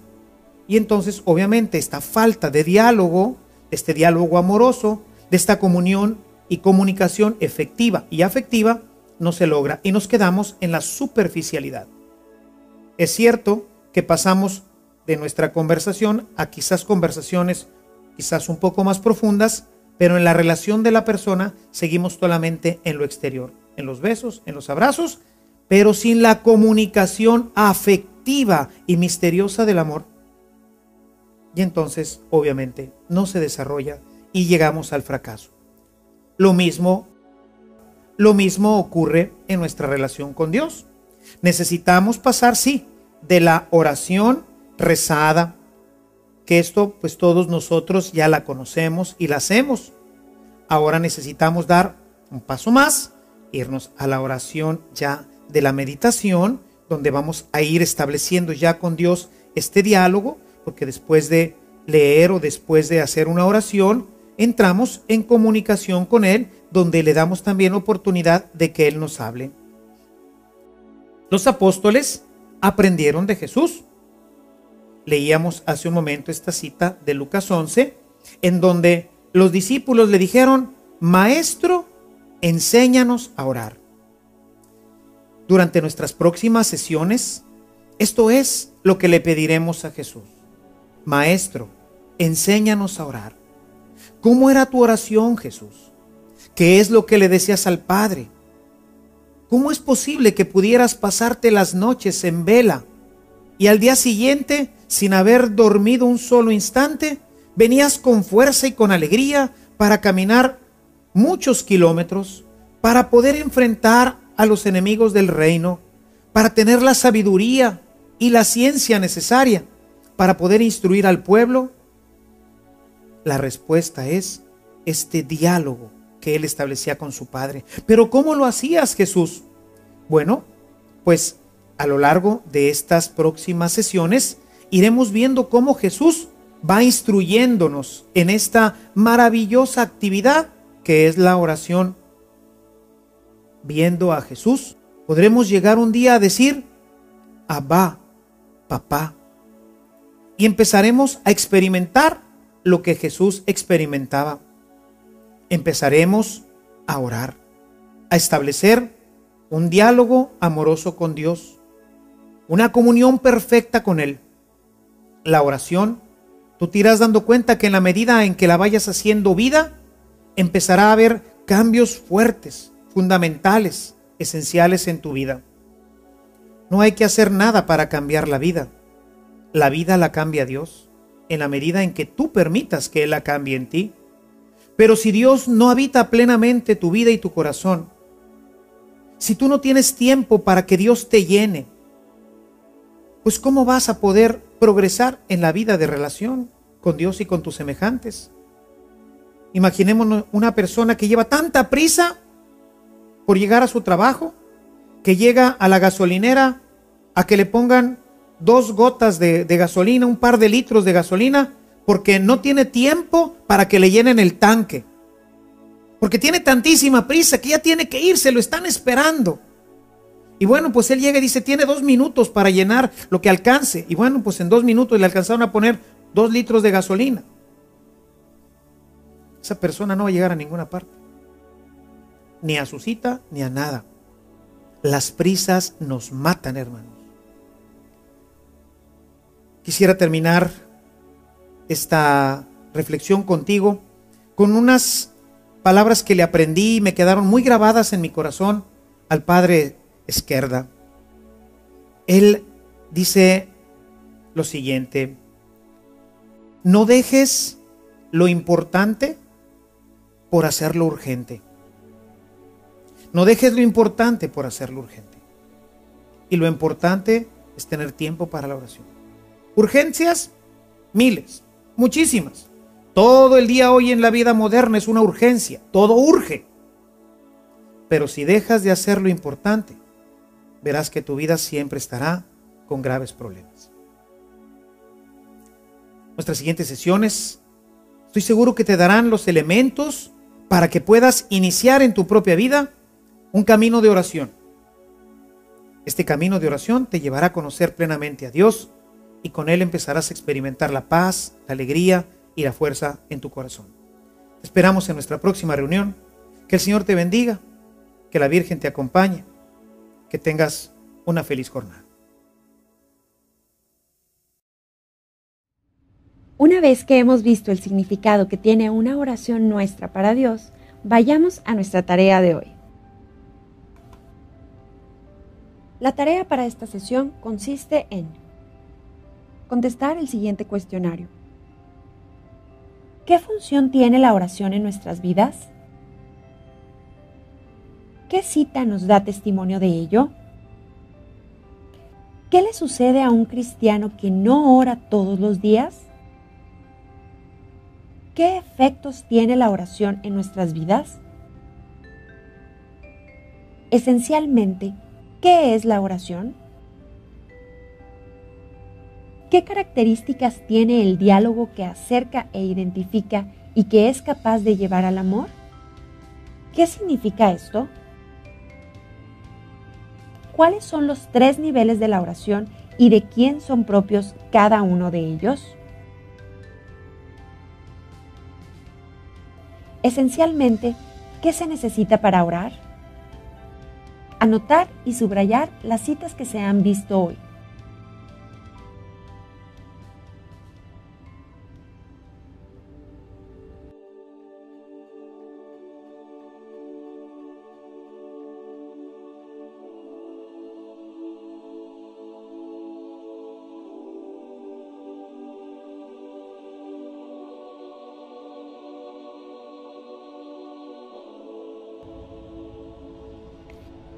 Y entonces, obviamente, esta falta de diálogo, este diálogo amoroso, de esta comunión y comunicación efectiva y afectiva, no se logra y nos quedamos en la superficialidad. Es cierto que pasamos de nuestra conversación a quizás conversaciones quizás un poco más profundas, pero en la relación de la persona seguimos solamente en lo exterior, en los besos, en los abrazos, pero sin la comunicación afectiva y misteriosa del amor. Y entonces, obviamente, no se desarrolla y llegamos al fracaso. Lo mismo ocurre en nuestra relación con Dios. Necesitamos pasar, sí, de la oración rezada, que esto pues todos nosotros ya la conocemos y la hacemos. Ahora necesitamos dar un paso más, irnos a la oración ya de la meditación, donde vamos a ir estableciendo ya con Dios este diálogo, porque después de leer o después de hacer una oración, entramos en comunicación con Él, donde le damos también oportunidad de que Él nos hable. Los apóstoles aprendieron de Jesús. Leíamos hace un momento esta cita de Lucas 11, en donde los discípulos le dijeron, Maestro, enséñanos a orar. Durante nuestras próximas sesiones, esto es lo que le pediremos a Jesús. Maestro, enséñanos a orar. ¿Cómo era tu oración, Jesús? ¿Qué es lo que le decías al Padre? ¿Cómo es posible que pudieras pasarte las noches en vela y al día siguiente, sin haber dormido un solo instante, venías con fuerza y con alegría para caminar muchos kilómetros, para poder enfrentar a los enemigos del reino, para tener la sabiduría y la ciencia necesaria para poder instruir al pueblo? La respuesta es este diálogo que él establecía con su Padre. ¿Pero cómo lo hacías, Jesús? Bueno, pues a lo largo de estas próximas sesiones iremos viendo cómo Jesús va instruyéndonos en esta maravillosa actividad que es la oración. Viendo a Jesús, podremos llegar un día a decir, Abba, Papá. Y empezaremos a experimentar lo que Jesús experimentaba. Empezaremos a orar, a establecer un diálogo amoroso con Dios, una comunión perfecta con Él. La oración, tú te irás dando cuenta que en la medida en que la vayas haciendo vida, empezará a haber cambios fuertes, fundamentales, esenciales en tu vida. No hay que hacer nada para cambiar la vida. La vida la cambia Dios, en la medida en que tú permitas que Él la cambie en ti. Pero si Dios no habita plenamente tu vida y tu corazón, si tú no tienes tiempo para que Dios te llene, pues ¿cómo vas a poder progresar en la vida de relación con Dios y con tus semejantes? Imaginémonos una persona que lleva tanta prisa por llegar a su trabajo, que llega a la gasolinera a que le pongan 2 gotas de gasolina, un par de litros de gasolina, porque no tiene tiempo para que le llenen el tanque. Porque tiene tantísima prisa que ya tiene que irse, lo están esperando. Y bueno, pues él llega y dice, tiene 2 minutos para llenar lo que alcance. Y bueno, pues en 2 minutos le alcanzaron a poner 2 litros de gasolina. Esa persona no va a llegar a ninguna parte. Ni a su cita, ni a nada. Las prisas nos matan, hermanos. Quisiera terminar esta reflexión contigo con unas palabras que le aprendí y me quedaron muy grabadas en mi corazón al padre Esquerda. Él dice lo siguiente: no dejes lo importante por hacerlo urgente. No dejes lo importante por hacerlo urgente. Y lo importante es tener tiempo para la oración. Urgencias, miles, muchísimas. Todo el día hoy en la vida moderna es una urgencia. Todo urge. Pero si dejas de hacer lo importante, verás que tu vida siempre estará con graves problemas. Nuestras siguientes sesiones, estoy seguro que te darán los elementos para que puedas iniciar en tu propia vida un camino de oración. Este camino de oración te llevará a conocer plenamente a Dios y con Él empezarás a experimentar la paz, la alegría y la fuerza en tu corazón. Te esperamos en nuestra próxima reunión. Que el Señor te bendiga, que la Virgen te acompañe, que tengas una feliz jornada. Una vez que hemos visto el significado que tiene una oración nuestra para Dios, vayamos a nuestra tarea de hoy. La tarea para esta sesión consiste en contestar el siguiente cuestionario. ¿Qué función tiene la oración en nuestras vidas? ¿Qué cita nos da testimonio de ello? ¿Qué le sucede a un cristiano que no ora todos los días? ¿Qué efectos tiene la oración en nuestras vidas? Esencialmente, ¿qué es la oración? ¿Qué características tiene el diálogo que acerca e identifica y que es capaz de llevar al amor? ¿Qué significa esto? ¿Cuáles son los 3 niveles de la oración y de quién son propios cada uno de ellos? Esencialmente, ¿qué se necesita para orar? Anotar y subrayar las citas que se han visto hoy.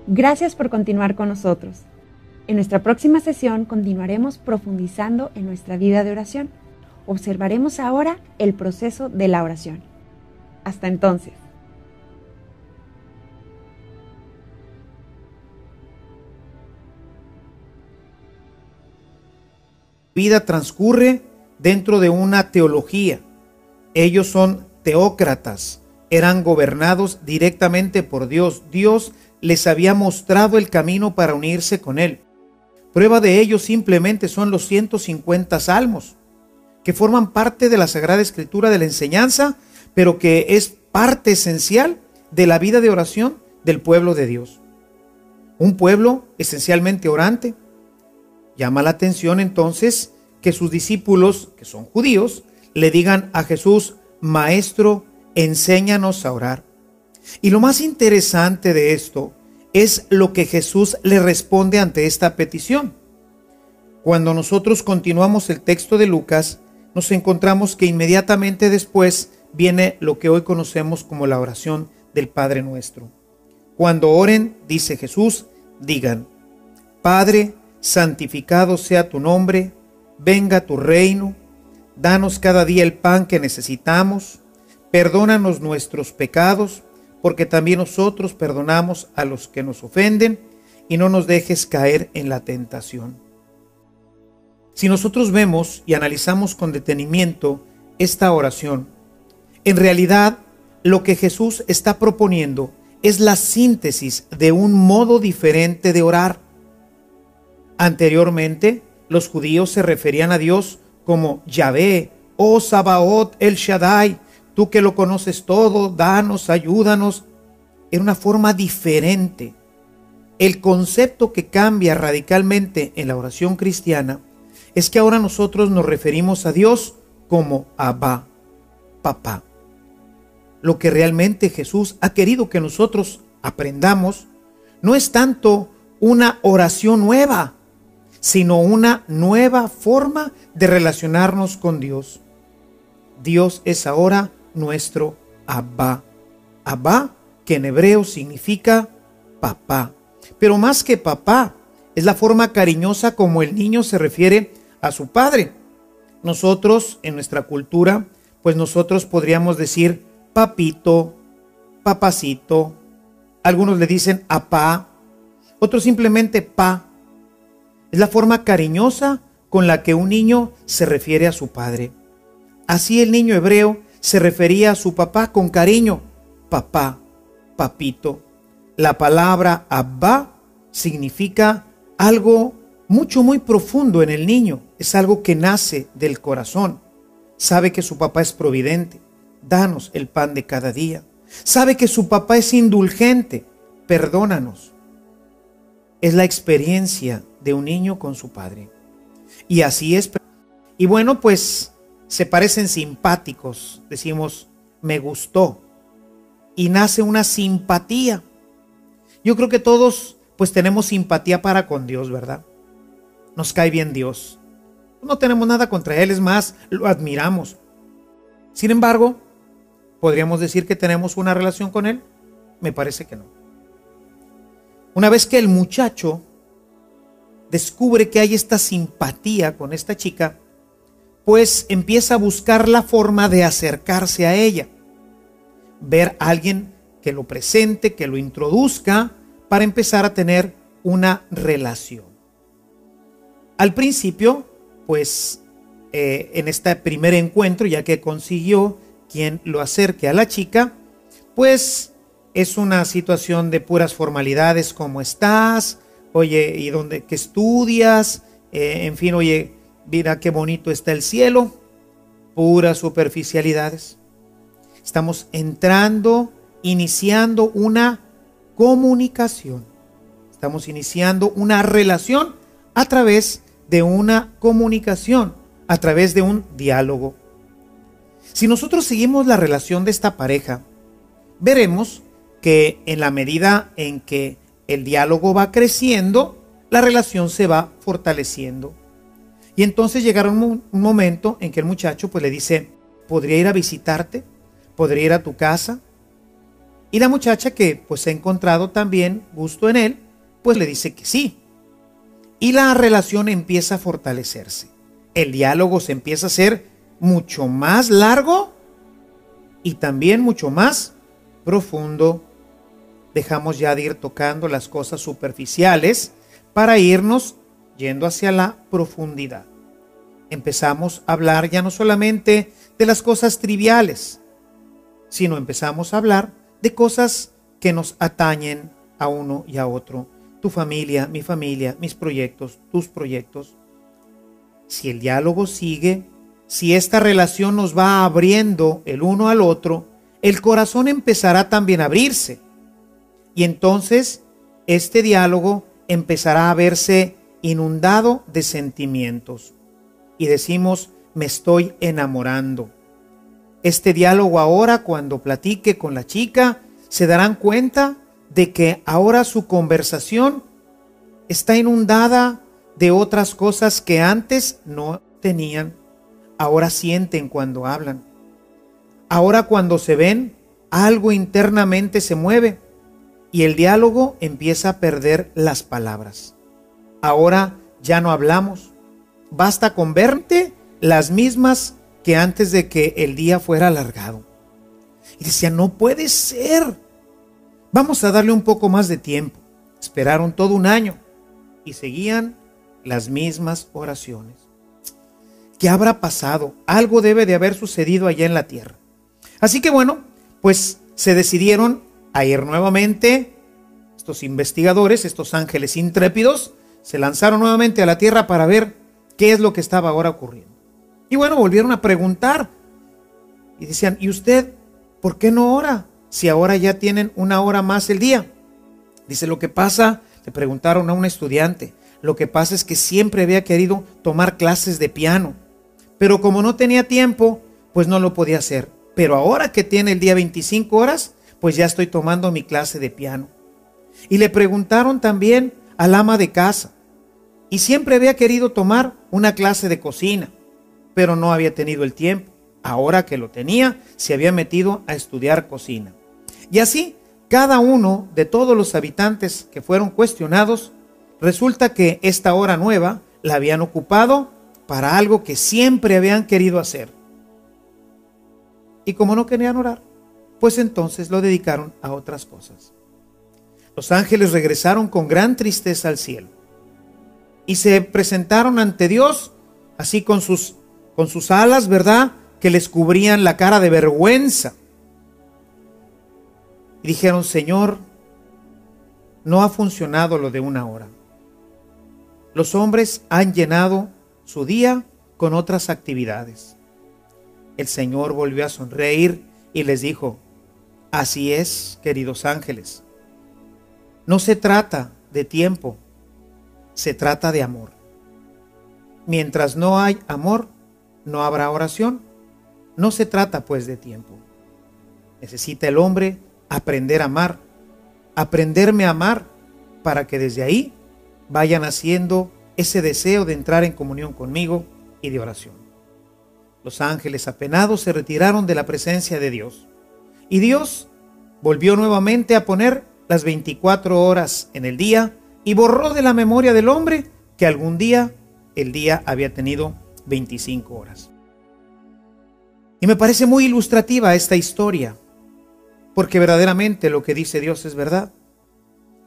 Gracias por continuar con nosotros. En nuestra próxima sesión continuaremos profundizando en nuestra vida de oración. Observaremos ahora el proceso de la oración. Hasta entonces. vida transcurre dentro de una teología. Ellos son teócratas, eran gobernados directamente por Dios. Dios les había mostrado el camino para unirse con Él. Prueba de ello simplemente son los 150 salmos, que forman parte de la Sagrada Escritura de la enseñanza, pero que es parte esencial de la vida de oración del pueblo de Dios. Un pueblo esencialmente orante. Llama la atención entonces que sus discípulos, que son judíos, le digan a Jesús: Maestro, enséñanos a orar. Y lo más interesante de esto es lo que Jesús le responde ante esta petición. Cuando nosotros continuamos el texto de Lucas, nos encontramos que inmediatamente después viene lo que hoy conocemos como la oración del Padre Nuestro. Cuando oren, dice Jesús, digan: Padre, santificado sea tu nombre, venga tu reino, danos cada día el pan que necesitamos, perdónanos nuestros pecados, porque también nosotros perdonamos a los que nos ofenden, y no nos dejes caer en la tentación. Si nosotros vemos y analizamos con detenimiento esta oración, en realidad lo que Jesús está proponiendo es la síntesis de un modo diferente de orar. Anteriormente, los judíos se referían a Dios como Yahvé, o Sabaoth el Shaddai, tú que lo conoces todo, danos, ayúdanos. Era una forma diferente. El concepto que cambia radicalmente en la oración cristiana es que ahora nosotros nos referimos a Dios como Abba, Papá. Lo que realmente Jesús ha querido que nosotros aprendamos no es tanto una oración nueva, sino una nueva forma de relacionarnos con Dios. Dios es ahora nuestro Abba. Abba, que en hebreo significa papá. Pero más que papá, es la forma cariñosa como el niño se refiere a su padre. Nosotros, en nuestra cultura, pues nosotros podríamos decir papito, papacito. Algunos le dicen apá, otros simplemente pa. Es la forma cariñosa con la que un niño se refiere a su padre. Así el niño hebreo se refería a su papá con cariño: papá, papito. La palabra Abba significa algo muy profundo en el niño. Es algo que nace del corazón. Sabe que su papá es providente: danos el pan de cada día. Sabe que su papá es indulgente: perdónanos. Es la experiencia de un niño con su padre. Y así es. Y bueno, pues se parecen simpáticos. Decimos, me gustó. Y nace una simpatía. Yo creo que todos pues tenemos simpatía para con Dios, ¿verdad? Nos cae bien Dios. No tenemos nada contra Él, es más, lo admiramos. Sin embargo, ¿podríamos decir que tenemos una relación con Él? Me parece que no. Una vez que el muchacho descubre que hay esta simpatía con esta chica, pues empieza a buscar la forma de acercarse a ella. Ver a alguien que lo presente, que lo introduzca, para empezar a tener una relación. Al principio, pues en este primer encuentro, ya que consiguió quien lo acerque a la chica, pues es una situación de puras formalidades. ¿Cómo estás? Oye, ¿y dónde? ¿Qué estudias? En fin, oye, mira qué bonito está el cielo. Puras superficialidades. Estamos entrando, iniciando una comunicación. Estamos iniciando una relación a través de una comunicación, a través de un diálogo. Si nosotros seguimos la relación de esta pareja, veremos que en la medida en que el diálogo va creciendo, la relación se va fortaleciendo. Y entonces llegará un momento en que el muchacho pues le dice: ¿podría ir a visitarte? ¿Podría ir a tu casa? Y la muchacha, que pues ha encontrado también gusto en él, pues le dice que sí. Y la relación empieza a fortalecerse. El diálogo se empieza a hacer mucho más largo y también mucho más profundo. Dejamos ya de ir tocando las cosas superficiales para irnos yendo hacia la profundidad. empezamos a hablar ya no solamente de las cosas triviales, sino empezamos a hablar de cosas que nos atañen a uno y a otro. Tu familia, mi familia, mis proyectos, tus proyectos. Si el diálogo sigue, si esta relación nos va abriendo el uno al otro, el corazón empezará también a abrirse. Y entonces este diálogo empezará a verse inundado de sentimientos. Y decimos, me estoy enamorando. Este diálogo ahora, cuando platique con la chica, se darán cuenta de que ahora su conversación está inundada de otras cosas que antes no tenían. Ahora sienten cuando hablan. Ahora cuando se ven, algo internamente se mueve y el diálogo empieza a perder las palabras. Ahora ya no hablamos. Basta con verte las mismas que antes de que el día fuera alargado. Y decía, no puede ser. Vamos a darle un poco más de tiempo. Esperaron todo un año y seguían las mismas oraciones. ¿Qué habrá pasado? Algo debe de haber sucedido allá en la tierra. Así que bueno, pues se decidieron a ir nuevamente. Estos investigadores, estos ángeles intrépidos, se lanzaron nuevamente a la tierra para ver qué es lo que estaba ahora ocurriendo. Y bueno, volvieron a preguntar. Y decían, ¿y usted por qué no ora? Si ahora ya tienen una hora más el día. Dice, lo que pasa, le preguntaron a un estudiante, lo que pasa es que siempre había querido tomar clases de piano, pero como no tenía tiempo, pues no lo podía hacer. Pero ahora que tiene el día 25 horas, pues ya estoy tomando mi clase de piano. Y le preguntaron también al ama de casa, y siempre había querido tomar una clase de cocina, pero no había tenido el tiempo. Ahora que lo tenía, se había metido a estudiar cocina. Y así, cada uno de todos los habitantes que fueron cuestionados, resulta que esta hora nueva la habían ocupado para algo que siempre habían querido hacer. Y como no querían orar, pues entonces lo dedicaron a otras cosas. Los ángeles regresaron con gran tristeza al cielo y se presentaron ante Dios, así con sus alas, ¿verdad?, que les cubrían la cara de vergüenza. Y dijeron, Señor, no ha funcionado lo de una hora. Los hombres han llenado su día con otras actividades. El Señor volvió a sonreír y les dijo, así es, queridos ángeles. No se trata de tiempo, se trata de amor. Mientras no hay amor, no habrá oración. No se trata pues de tiempo. Necesita el hombre aprender a amar, aprenderme a amar, para que desde ahí vayan haciendo ese deseo de entrar en comunión conmigo y de oración. Los ángeles apenados se retiraron de la presencia de Dios. Y Dios volvió nuevamente a poner las 24 horas en el día y borró de la memoria del hombre que algún día el día había tenido 25 horas. Y me parece muy ilustrativa esta historia, porque verdaderamente lo que dice Dios es verdad.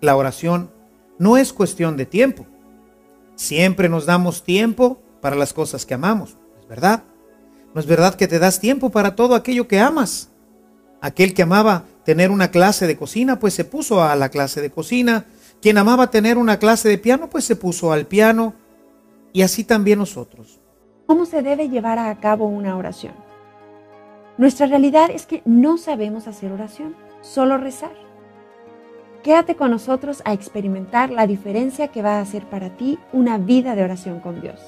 La oración no es cuestión de tiempo. Siempre nos damos tiempo para las cosas que amamos, es verdad. No es verdad que te das tiempo para todo aquello que amas. Aquel que amaba tener una clase de cocina, pues se puso a la clase de cocina. Quien amaba tener una clase de piano, pues se puso al piano. Y así también nosotros. ¿Cómo se debe llevar a cabo una oración? Nuestra realidad es que no sabemos hacer oración, solo rezar. Quédate con nosotros a experimentar la diferencia que va a hacer para ti una vida de oración con Dios.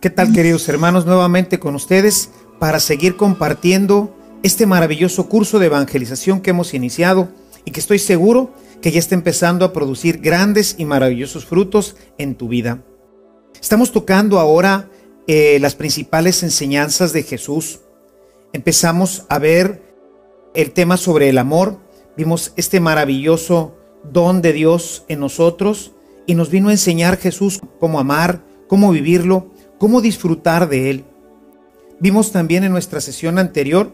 ¿Qué tal, queridos hermanos? Nuevamente con ustedes para seguir compartiendo este maravilloso curso de evangelización que hemos iniciado y que estoy seguro que ya está empezando a producir grandes y maravillosos frutos en tu vida. Estamos tocando ahora las principales enseñanzas de Jesús. Empezamos a ver el tema sobre el amor. Vimos este maravilloso don de Dios en nosotros y nos vino a enseñar Jesús cómo amar, cómo vivirlo, cómo disfrutar de él. Vimos también en nuestra sesión anterior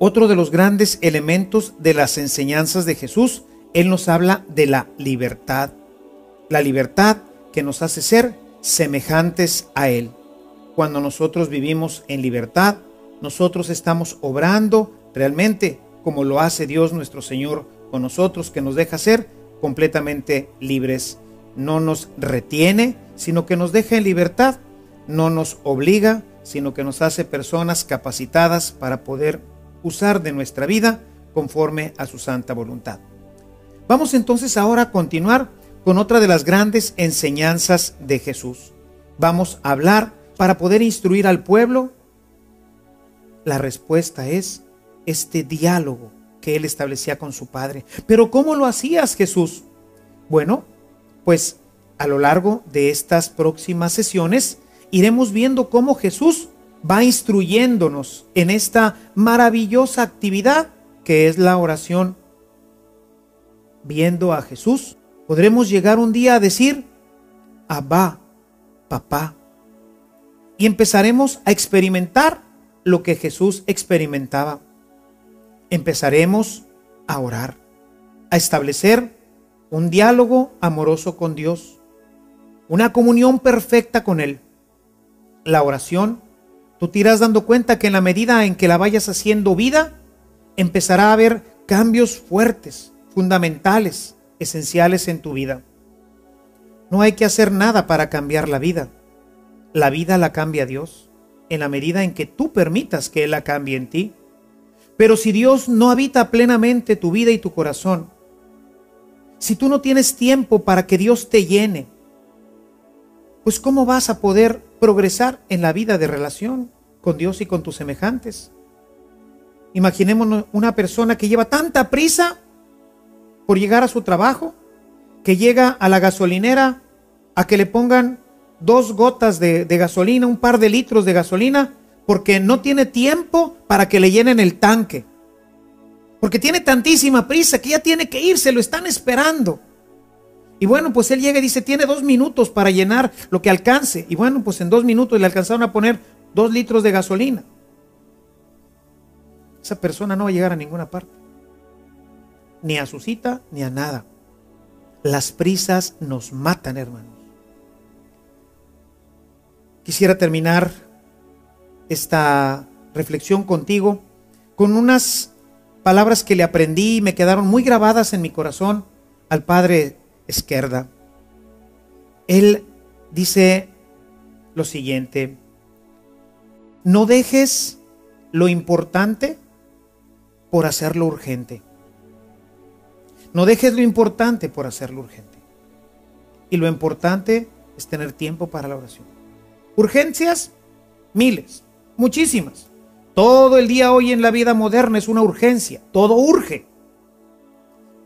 otro de los grandes elementos de las enseñanzas de Jesús. Él nos habla de la libertad que nos hace ser semejantes a él. Cuando nosotros vivimos en libertad, nosotros estamos obrando realmente como lo hace Dios nuestro Señor con nosotros, que nos deja ser completamente libres. No nos retiene, sino que nos deja en libertad. No nos obliga, sino que nos hace personas capacitadas para poder usar de nuestra vida conforme a su santa voluntad. Vamos entonces ahora a continuar con otra de las grandes enseñanzas de Jesús. Vamos a hablar para poder instruir al pueblo. La respuesta es este diálogo que él establecía con su padre. Pero ¿cómo lo hacías, Jesús? Bueno, pues a lo largo de estas próximas sesiones iremos viendo cómo Jesús va instruyéndonos en esta maravillosa actividad que es la oración. Viendo a Jesús, podremos llegar un día a decir, Abba, papá. Y empezaremos a experimentar lo que Jesús experimentaba. Empezaremos a orar, a establecer un diálogo amoroso con Dios, una comunión perfecta con Él. La oración, tú te irás dando cuenta que en la medida en que la vayas haciendo vida, empezará a haber cambios fuertes, fundamentales, esenciales en tu vida. No hay que hacer nada para cambiar la vida. La vida la cambia Dios, en la medida en que tú permitas que Él la cambie en ti. Pero si Dios no habita plenamente tu vida y tu corazón, si tú no tienes tiempo para que Dios te llene, pues ¿cómo vas a poder progresar en la vida de relación con Dios y con tus semejantes? Imaginémonos una persona que lleva tanta prisa por llegar a su trabajo, que llega a la gasolinera a que le pongan 2 gotas de gasolina, un par de litros de gasolina, porque no tiene tiempo para que le llenen el tanque. Porque tiene tantísima prisa que ya tiene que irse, lo están esperando. Y bueno, pues él llega y dice, tiene 2 minutos para llenar lo que alcance. Y bueno, pues en 2 minutos le alcanzaron a poner 2 litros de gasolina. Esa persona no va a llegar a ninguna parte. Ni a su cita, ni a nada. Las prisas nos matan, hermanos. Quisiera terminar esta reflexión contigo con unas palabras que le aprendí y me quedaron muy grabadas en mi corazón al padre Esquerda. Él dice lo siguiente: no dejes lo importante por hacerlo urgente. No dejes lo importante por hacerlo urgente. Y lo importante es tener tiempo para la oración. Urgencias, miles. Muchísimas. Todo el día hoy en la vida moderna es una urgencia. Todo urge.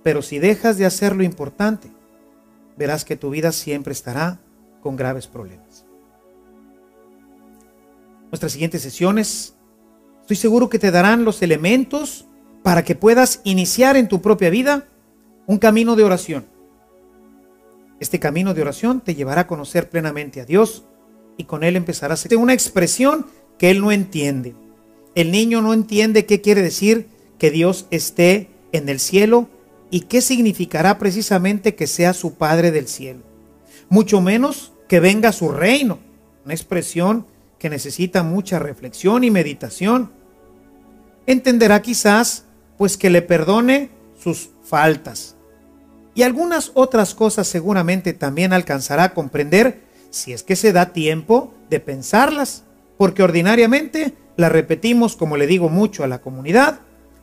Pero si dejas de hacer lo importante, verás que tu vida siempre estará con graves problemas. Nuestras siguientes sesiones, estoy seguro que te darán los elementos para que puedas iniciar en tu propia vida un camino de oración. Este camino de oración te llevará a conocer plenamente a Dios y con Él empezarás a ser una expresión que él no entiende. El niño no entiende qué quiere decir que Dios esté en el cielo y qué significará precisamente que sea su Padre del cielo. Mucho menos que venga su reino. Una expresión que necesita mucha reflexión y meditación. Entenderá quizás pues que le perdone sus faltas. Y algunas otras cosas seguramente también alcanzará a comprender si es que se da tiempo de pensarlas. Porque ordinariamente la repetimos, como le digo mucho a la comunidad,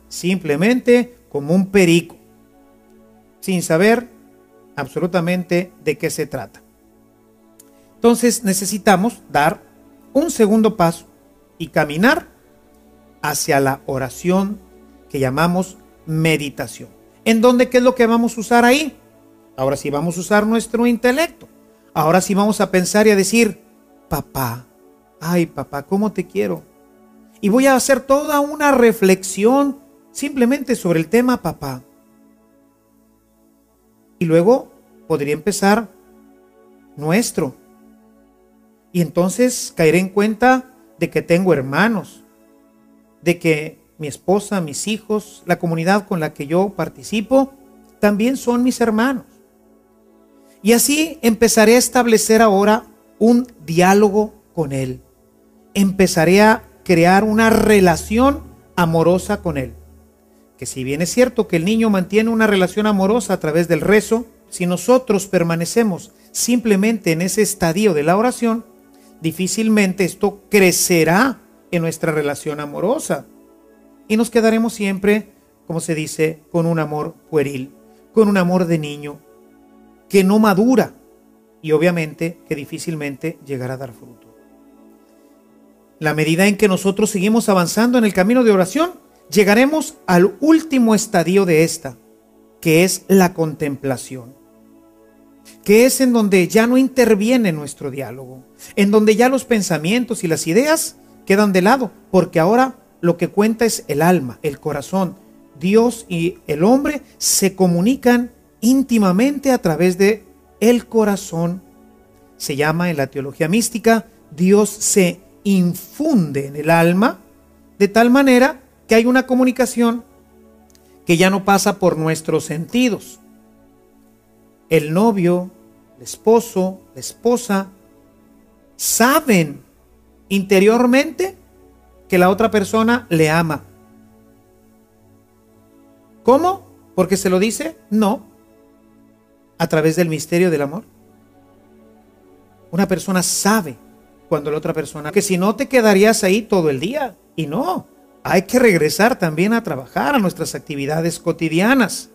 simplemente como un perico, sin saber absolutamente de qué se trata. Entonces necesitamos dar un segundo paso y caminar hacia la oración que llamamos meditación. ¿En dónde qué es lo que vamos a usar ahí? Ahora sí vamos a usar nuestro intelecto. Ahora sí vamos a pensar y a decir, papá, ay papá, cómo te quiero. Y voy a hacer toda una reflexión simplemente sobre el tema papá. Y luego podría empezar nuestro. Y entonces caeré en cuenta de que tengo hermanos, de que mi esposa, mis hijos, la comunidad con la que yo participo, también son mis hermanos. Y así empezaré a establecer ahora un diálogo con él. Empezaré a crear una relación amorosa con él. Que si bien es cierto que el niño mantiene una relación amorosa a través del rezo, si nosotros permanecemos simplemente en ese estadio de la oración, difícilmente esto crecerá en nuestra relación amorosa. Y nos quedaremos siempre, como se dice, con un amor pueril, con un amor de niño que no madura y obviamente que difícilmente llegará a dar fruto. La medida en que nosotros seguimos avanzando en el camino de oración, llegaremos al último estadio de esta, que es la contemplación, que es en donde ya no interviene nuestro diálogo, en donde ya los pensamientos y las ideas quedan de lado, porque ahora lo que cuenta es el alma, el corazón. Dios y el hombre se comunican íntimamente a través de el corazón. Se llama en la teología mística, Dios se infunde en el alma de tal manera que hay una comunicación que ya no pasa por nuestros sentidos. El novio, el esposo, la esposa saben interiormente que la otra persona le ama. ¿Cómo? ¿Porque se lo dice? No. A través del misterio del amor. Una persona sabe cuando la otra persona... Que si no te quedarías ahí todo el día. Y no. Hay que regresar también a trabajar a nuestras actividades cotidianas.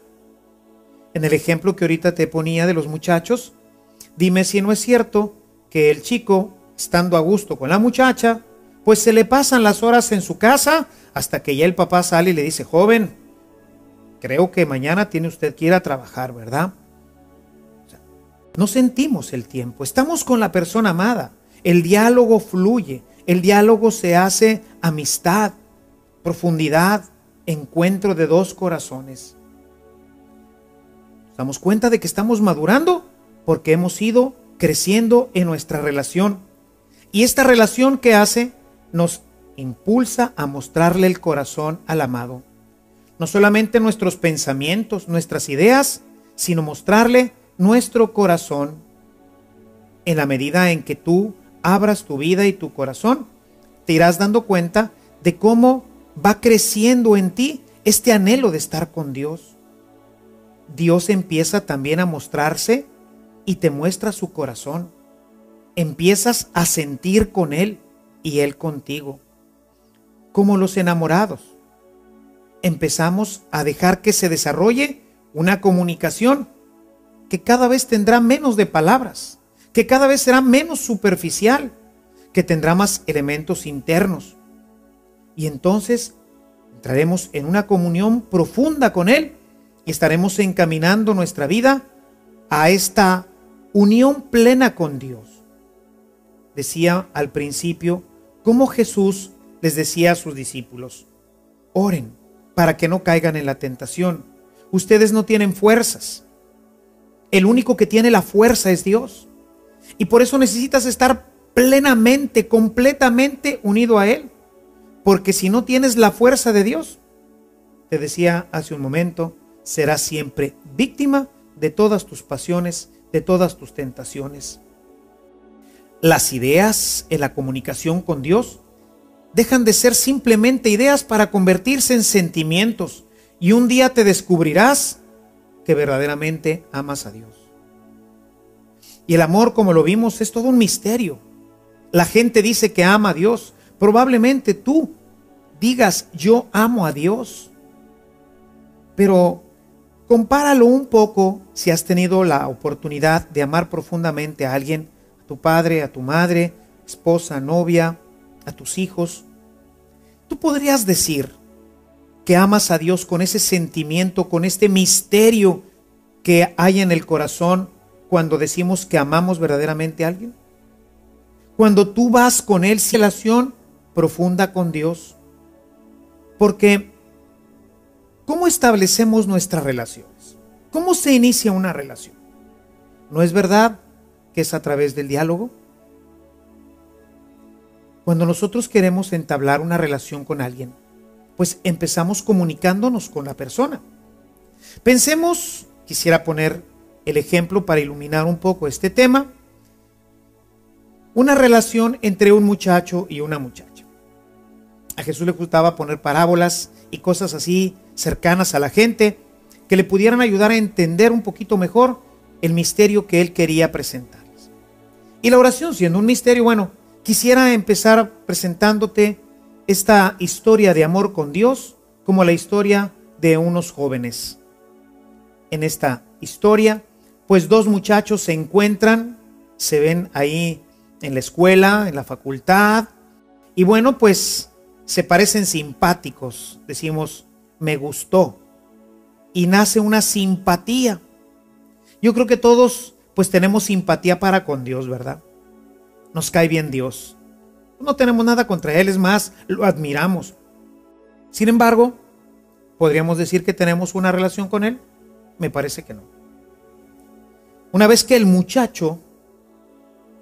En el ejemplo que ahorita te ponía de los muchachos, dime si no es cierto que el chico, estando a gusto con la muchacha, pues se le pasan las horas en su casa hasta que ya el papá sale y le dice, joven, creo que mañana tiene usted que ir a trabajar, ¿verdad? O sea, no sentimos el tiempo, estamos con la persona amada, el diálogo fluye, el diálogo se hace amistad, profundidad, encuentro de dos corazones. Nos damos cuenta de que estamos madurando porque hemos ido creciendo en nuestra relación. Y esta relación que hace nos impulsa a mostrarle el corazón al amado. No solamente nuestros pensamientos, nuestras ideas, sino mostrarle nuestro corazón. En la medida en que tú abras tu vida y tu corazón, te irás dando cuenta de cómo va creciendo en ti este anhelo de estar con Dios. Dios empieza también a mostrarse y te muestra su corazón. Empiezas a sentir con Él y Él contigo. Como los enamorados, empezamos a dejar que se desarrolle una comunicación que cada vez tendrá menos de palabras, que cada vez será menos superficial, que tendrá más elementos internos. Y entonces entraremos en una comunión profunda con Él y estaremos encaminando nuestra vida a esta unión plena con Dios. Decía al principio cómo Jesús les decía a sus discípulos, oren para que no caigan en la tentación. Ustedes no tienen fuerzas. El único que tiene la fuerza es Dios. Y por eso necesitas estar plenamente, completamente unido a Él. Porque si no tienes la fuerza de Dios, te decía hace un momento, serás siempre víctima de todas tus pasiones, de todas tus tentaciones. Las ideas en la comunicación con Dios dejan de ser simplemente ideas para convertirse en sentimientos y un día te descubrirás que verdaderamente amas a Dios. Y el amor, como lo vimos, es todo un misterio. La gente dice que ama a Dios. Probablemente tú digas, yo amo a Dios, pero compáralo un poco si has tenido la oportunidad de amar profundamente a alguien, a tu padre, a tu madre, esposa, novia, a tus hijos. Tú podrías decir que amas a Dios con ese sentimiento, con este misterio que hay en el corazón cuando decimos que amamos verdaderamente a alguien. Cuando tú vas con Él, sin relación profunda con Dios. Porque, ¿cómo establecemos nuestras relaciones? ¿Cómo se inicia una relación? ¿No es verdad que es a través del diálogo? Cuando nosotros queremos entablar una relación con alguien, pues empezamos comunicándonos con la persona. Pensemos, quisiera poner el ejemplo para iluminar un poco este tema, una relación entre un muchacho y una muchacha. A Jesús le gustaba poner parábolas y cosas así cercanas a la gente que le pudieran ayudar a entender un poquito mejor el misterio que Él quería presentarles. Y la oración siendo un misterio, bueno, quisiera empezar presentándote esta historia de amor con Dios como la historia de unos jóvenes. En esta historia, pues dos muchachos se encuentran, se ven ahí en la escuela, en la facultad, y bueno, pues se parecen simpáticos, decimos, me gustó, y nace una simpatía. Yo creo que todos pues tenemos simpatía para con Dios, ¿verdad? Nos cae bien Dios, no tenemos nada contra Él, es más, lo admiramos. Sin embargo, ¿podríamos decir que tenemos una relación con Él? Me parece que no. Una vez que el muchacho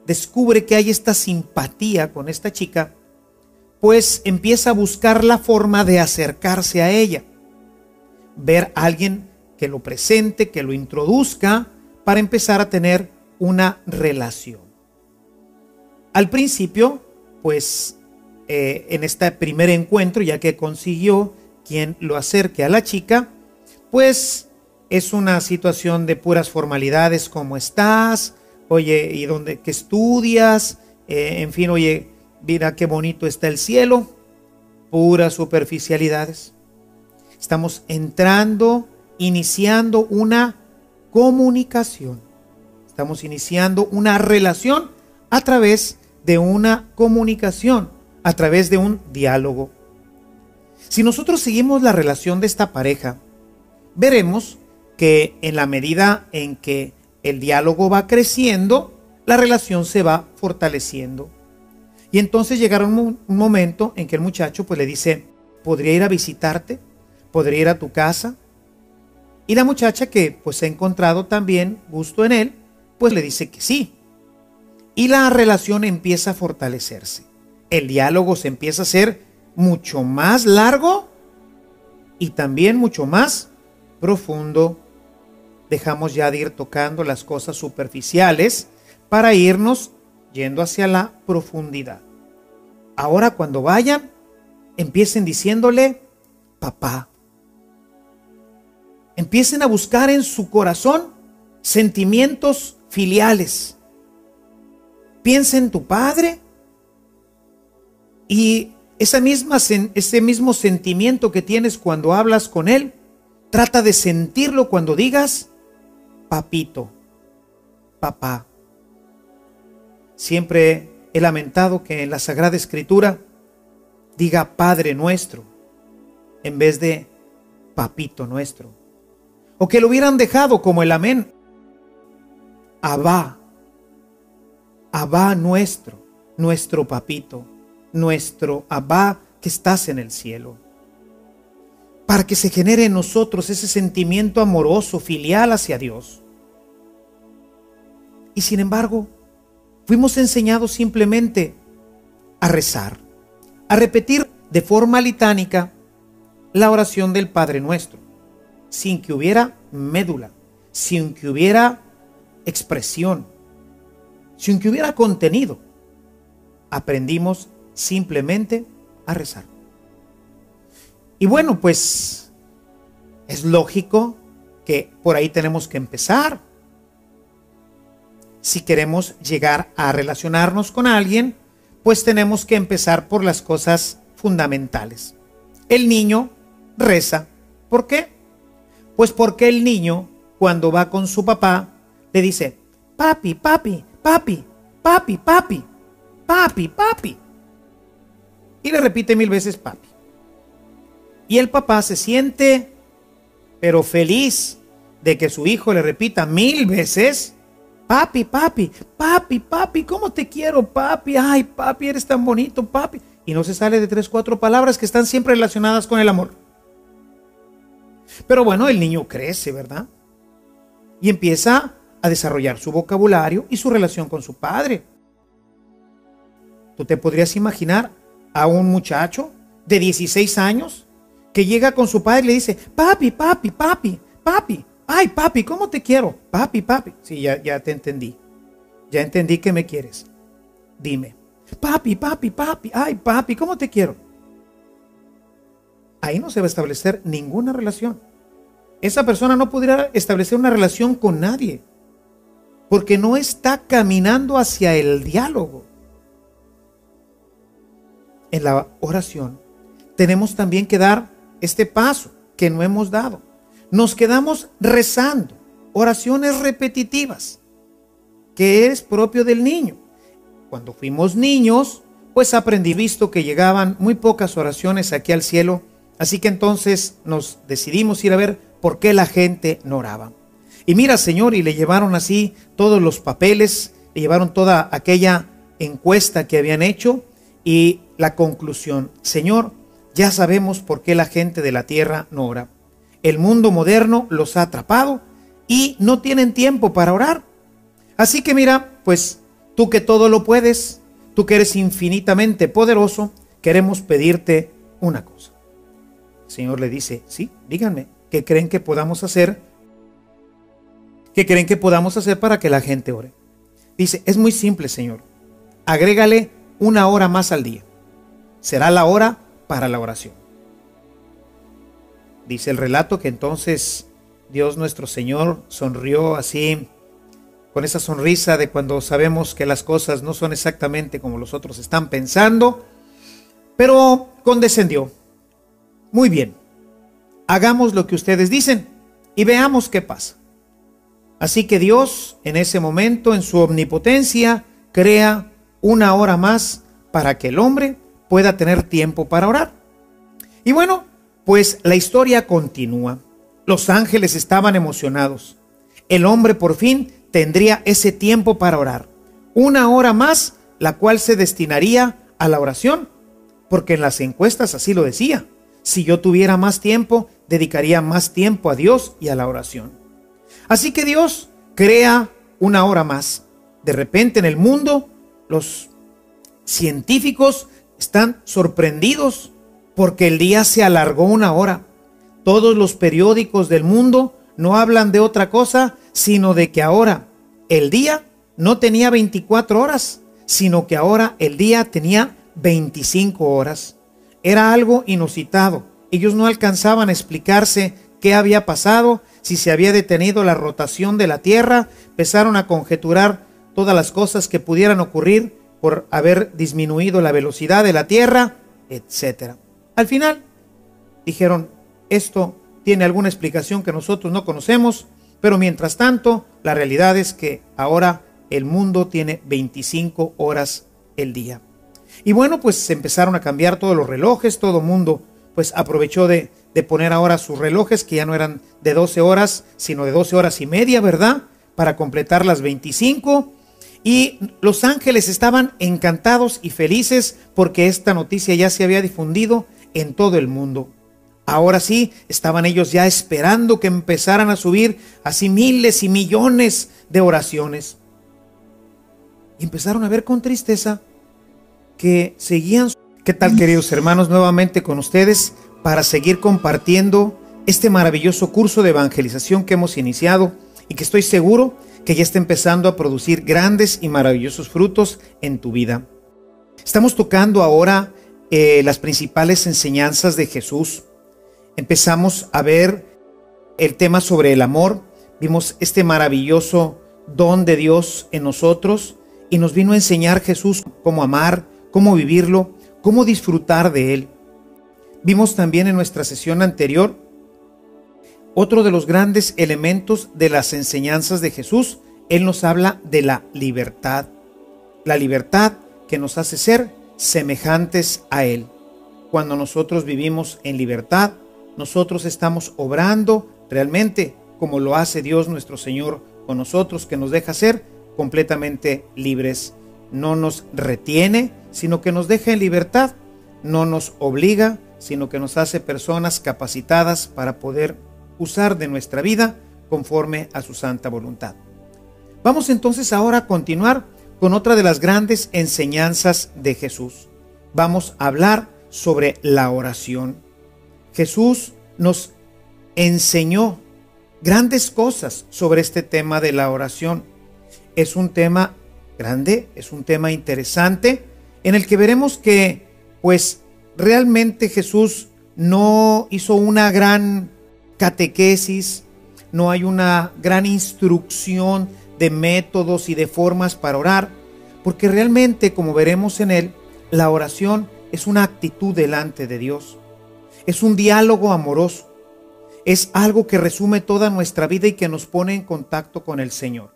descubre que hay esta simpatía con esta chica, pues empieza a buscar la forma de acercarse a ella, ver a alguien que lo presente, que lo introduzca, para empezar a tener una relación. Al principio, pues en este primer encuentro, ya que consiguió quien lo acerque a la chica, pues es una situación de puras formalidades, ¿cómo estás? Oye, ¿y dónde, qué estudias? En fin, oye, mira qué bonito está el cielo. Puras superficialidades. Estamos entrando, iniciando una comunicación. Estamos iniciando una relación a través de una comunicación, a través de un diálogo. Si nosotros seguimos la relación de esta pareja, veremos que en la medida en que el diálogo va creciendo, la relación se va fortaleciendo. Y entonces llegará un momento en que el muchacho pues le dice, ¿podría ir a visitarte? ¿Podría ir a tu casa? Y la muchacha, que pues ha encontrado también gusto en él, pues le dice que sí. Y la relación empieza a fortalecerse. El diálogo se empieza a hacer mucho más largo y también mucho más profundo. Dejamos ya de ir tocando las cosas superficiales para irnos yendo hacia la profundidad. Ahora, cuando vayan, empiecen diciéndole papá. Empiecen a buscar en su corazón sentimientos filiales. Piensa en tu padre y ese mismo sentimiento que tienes cuando hablas con él, trata de sentirlo cuando digas papito, papá. Siempre he lamentado que en la Sagrada Escritura diga Padre Nuestro en vez de Papito Nuestro. O que lo hubieran dejado como el amén. Abba. Abba nuestro, nuestro papito, nuestro Abba que estás en el cielo. Para que se genere en nosotros ese sentimiento amoroso, filial hacia Dios. Y sin embargo, fuimos enseñados simplemente a rezar, a repetir de forma litánica la oración del Padre Nuestro, sin que hubiera médula, sin que hubiera expresión, sin que hubiera contenido. Aprendimos simplemente a rezar. Y bueno, pues es lógico que por ahí tenemos que empezar. Si queremos llegar a relacionarnos con alguien, pues tenemos que empezar por las cosas fundamentales. El niño reza. ¿Por qué? Pues porque el niño, cuando va con su papá, le dice, papi, papi, papi, papi, papi, papi, papi. Y le repite 1000 veces papi. Y el papá se siente, pero feliz de que su hijo le repita 1000 veces, papi, papi, papi, papi, cómo te quiero, papi, ay, papi, eres tan bonito, papi. Y no se sale de 3 o 4 palabras que están siempre relacionadas con el amor. Pero bueno, el niño crece, ¿verdad? Y empieza a desarrollar su vocabulario y su relación con su padre. Tú te podrías imaginar a un muchacho de 16 años que llega con su padre y le dice, papi, papi, papi, papi, ay, papi, ¿cómo te quiero? Papi, papi. Sí, ya te entendí. Ya entendí que me quieres. Dime, papi, papi, papi, ay, papi, ¿cómo te quiero? Ahí no se va a establecer ninguna relación. Esa persona no podría establecer una relación con nadie, porque no está caminando hacia el diálogo. En la oración tenemos también que dar este paso que no hemos dado. Nos quedamos rezando oraciones repetitivas, que es propio del niño. Cuando fuimos niños, pues aprendí, visto que llegaban muy pocas oraciones aquí al cielo, así que entonces nos decidimos ir a ver por qué la gente no oraba. Y mira, Señor, y le llevaron así todos los papeles, le llevaron toda aquella encuesta que habían hecho y la conclusión, Señor, ya sabemos por qué la gente de la tierra no ora. El mundo moderno los ha atrapado y no tienen tiempo para orar. Así que mira, pues tú que todo lo puedes, tú que eres infinitamente poderoso, queremos pedirte una cosa. El Señor le dice, sí, díganme, ¿qué creen que podamos hacer? ¿Qué creen que podamos hacer para que la gente ore? Dice, es muy simple, Señor. Agrégale 1 hora más al día. Será la hora para la oración. Dice el relato que entonces Dios nuestro Señor sonrió así, con esa sonrisa de cuando sabemos que las cosas no son exactamente como los otros están pensando, pero condescendió. Muy bien, hagamos lo que ustedes dicen y veamos qué pasa. Así que Dios en ese momento, en su omnipotencia, crea 1 hora más para que el hombre pueda tener tiempo para orar. Y bueno, pues la historia continúa. Los ángeles estaban emocionados. El hombre por fin tendría ese tiempo para orar. 1 hora más, la cual se destinaría a la oración, porque en las encuestas así lo decía. Si yo tuviera más tiempo, dedicaría más tiempo a Dios y a la oración. Así que Dios crea 1 hora más. De repente en el mundo, los científicos están sorprendidos porque el día se alargó 1 hora. Todos los periódicos del mundo no hablan de otra cosa, sino de que ahora el día no tenía 24 horas, sino que ahora el día tenía 25 horas. Era algo inusitado. Ellos no alcanzaban a explicarse qué había pasado, si se había detenido la rotación de la Tierra. Empezaron a conjeturar todas las cosas que pudieran ocurrir por haber disminuido la velocidad de la Tierra, etc. Al final, dijeron, esto tiene alguna explicación que nosotros no conocemos, pero mientras tanto, la realidad es que ahora el mundo tiene 25 horas el día. Y bueno, pues se empezaron a cambiar todos los relojes, todo mundo pues aprovechó de poner ahora sus relojes que ya no eran de 12 horas, sino de 12 horas y media, ¿verdad? Para completar las 25, y los ángeles estaban encantados y felices porque esta noticia ya se había difundido en todo el mundo. Ahora sí, estaban ellos ya esperando que empezaran a subir así miles y millones de oraciones. Y empezaron a ver con tristeza que seguían. ¿Qué tal, queridos hermanos? Nuevamente con ustedes para seguir compartiendo este maravilloso curso de evangelización que hemos iniciado y que estoy seguro que ya está empezando a producir grandes y maravillosos frutos en tu vida. Estamos tocando ahora las principales enseñanzas de Jesús. Empezamos a ver el tema sobre el amor. Vimos este maravilloso don de Dios en nosotros y nos vino a enseñar Jesús cómo amar, cómo vivirlo, cómo disfrutar de él. Vimos también en nuestra sesión anterior otro de los grandes elementos de las enseñanzas de Jesús. Él nos habla de la libertad. la libertad que nos hace ser semejantes a Él. Cuando nosotros vivimos en libertad, nosotros estamos obrando realmente como lo hace Dios nuestro Señor con nosotros, que nos deja ser completamente libres. No nos retiene, sino que nos deja en libertad. No nos obliga, sino que nos hace personas capacitadas para poder usar de nuestra vida conforme a su santa voluntad. Vamos entonces ahora a continuar con otra de las grandes enseñanzas de Jesús. Vamos a hablar sobre la oración. Jesús nos enseñó grandes cosas sobre este tema de la oración. Es un tema grande, es un tema interesante, en el que veremos que pues realmente Jesús no hizo una gran catequesis, no hay una gran instrucción de métodos y de formas para orar, porque realmente, como veremos en él, la oración es una actitud delante de Dios, es un diálogo amoroso, es algo que resume toda nuestra vida y que nos pone en contacto con el Señor,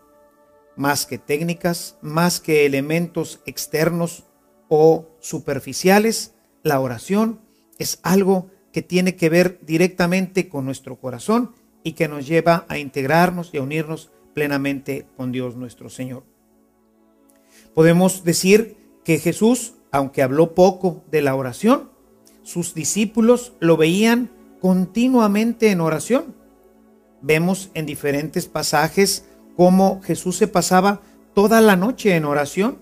más que técnicas, más que elementos externos o superficiales. La oración es algo que tiene que ver directamente con nuestro corazón y que nos lleva a integrarnos y a unirnos plenamente con Dios nuestro Señor. Podemos decir que Jesús, aunque habló poco de la oración, sus discípulos lo veían continuamente en oración. Vemos en diferentes pasajes cómo Jesús se pasaba toda la noche en oración,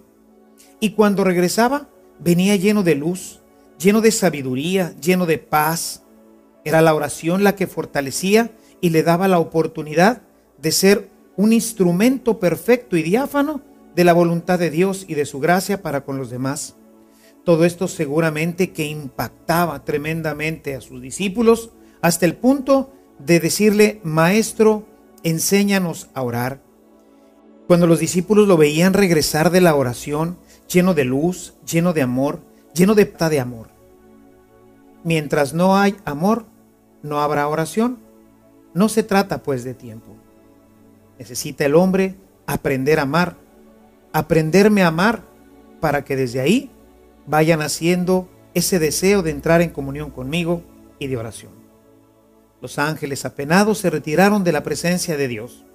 y cuando regresaba venía lleno de luz, lleno de sabiduría, lleno de paz. Era la oración la que fortalecía y le daba la oportunidad de ser un instrumento perfecto y diáfano de la voluntad de Dios y de su gracia para con los demás. Todo esto seguramente que impactaba tremendamente a sus discípulos, hasta el punto de decirle: Maestro, enséñanos a orar. Cuando los discípulos lo veían regresar de la oración, lleno de luz, lleno de amor, lleno de amor. Mientras no hay amor, no habrá oración. No se trata pues de tiempo. Necesita el hombre aprender a amar, aprenderme a amar, para que desde ahí vayan haciendo ese deseo de entrar en comunión conmigo y de oración. Los ángeles apenados se retiraron de la presencia de Dios,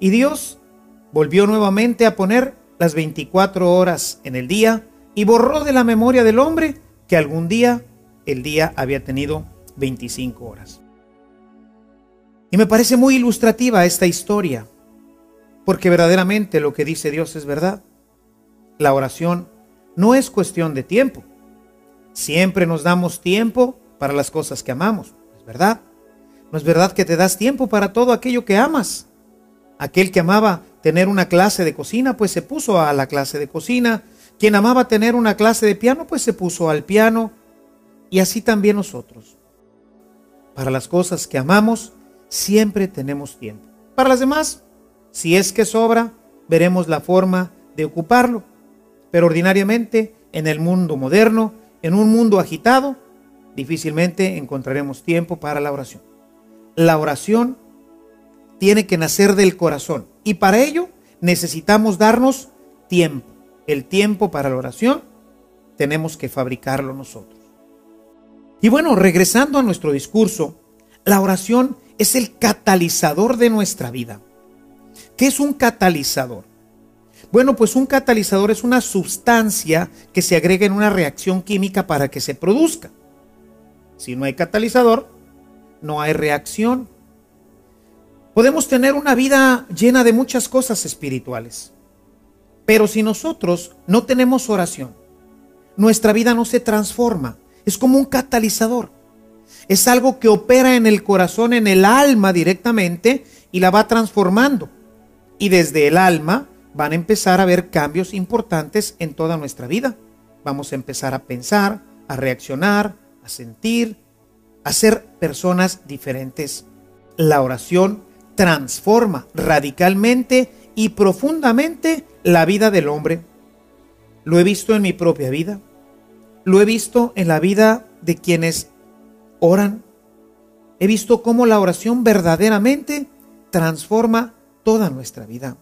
y Dios volvió nuevamente a poner las 24 horas en el día y borró de la memoria del hombre que algún día el día había tenido 25 horas. Y me parece muy ilustrativa esta historia, porque verdaderamente lo que dice Dios es verdad. La oración no es cuestión de tiempo. Siempre nos damos tiempo para las cosas que amamos, es verdad. No es verdad que te das tiempo para todo aquello que amas. Aquel que amaba tener una clase de cocina, pues se puso a la clase de cocina. Quien amaba tener una clase de piano, pues se puso al piano. Y así también nosotros. Para las cosas que amamos, siempre tenemos tiempo. Para las demás, si es que sobra, veremos la forma de ocuparlo. Pero ordinariamente, en el mundo moderno, en un mundo agitado, difícilmente encontraremos tiempo para la oración. La oración tiene que nacer del corazón, y para ello necesitamos darnos tiempo. El tiempo para la oración tenemos que fabricarlo nosotros. Y bueno, regresando a nuestro discurso, la oración es el catalizador de nuestra vida. ¿Qué es un catalizador? Bueno, pues un catalizador es una sustancia que se agrega en una reacción química para que se produzca. Si no hay catalizador, no hay reacción. Podemos tener una vida llena de muchas cosas espirituales, pero si nosotros no tenemos oración, nuestra vida no se transforma. Es como un catalizador. Es algo que opera en el corazón, en el alma directamente, y la va transformando. Y desde el alma van a empezar a haber cambios importantes en toda nuestra vida. Vamos a empezar a pensar, a reaccionar, a sentir, a ser personas diferentes. La oración transforma radicalmente y profundamente la vida del hombre. Lo he visto en mi propia vida. Lo he visto en la vida de quienes oran. He visto cómo la oración verdaderamente transforma toda nuestra vida.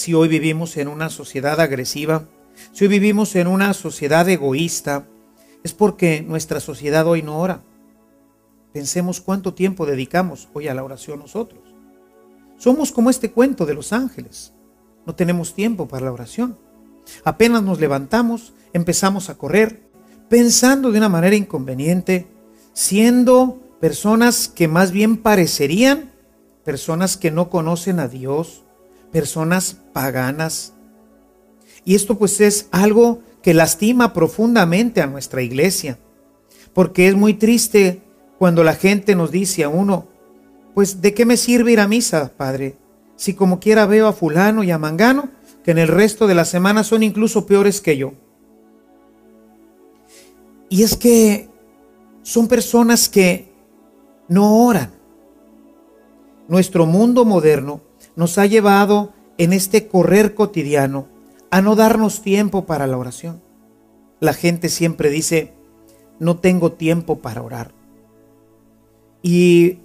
Si hoy vivimos en una sociedad agresiva, si hoy vivimos en una sociedad egoísta, es porque nuestra sociedad hoy no ora. Pensemos cuánto tiempo dedicamos hoy a la oración nosotros. Somos como este cuento de los ángeles. No tenemos tiempo para la oración. Apenas nos levantamos, empezamos a correr, pensando de una manera inconveniente, siendo personas que más bien parecerían personas que no conocen a Dios, personas paganas. Y esto pues es algo que lastima profundamente a nuestra iglesia, porque es muy triste cuando la gente nos dice a uno, pues ¿de qué me sirve ir a misa, padre? Si como quiera veo a fulano y a mangano, que en el resto de la semana son incluso peores que yo. Y es que son personas que no oran. Nuestro mundo moderno nos ha llevado en este correr cotidiano a no darnos tiempo para la oración. La gente siempre dice, no tengo tiempo para orar. Y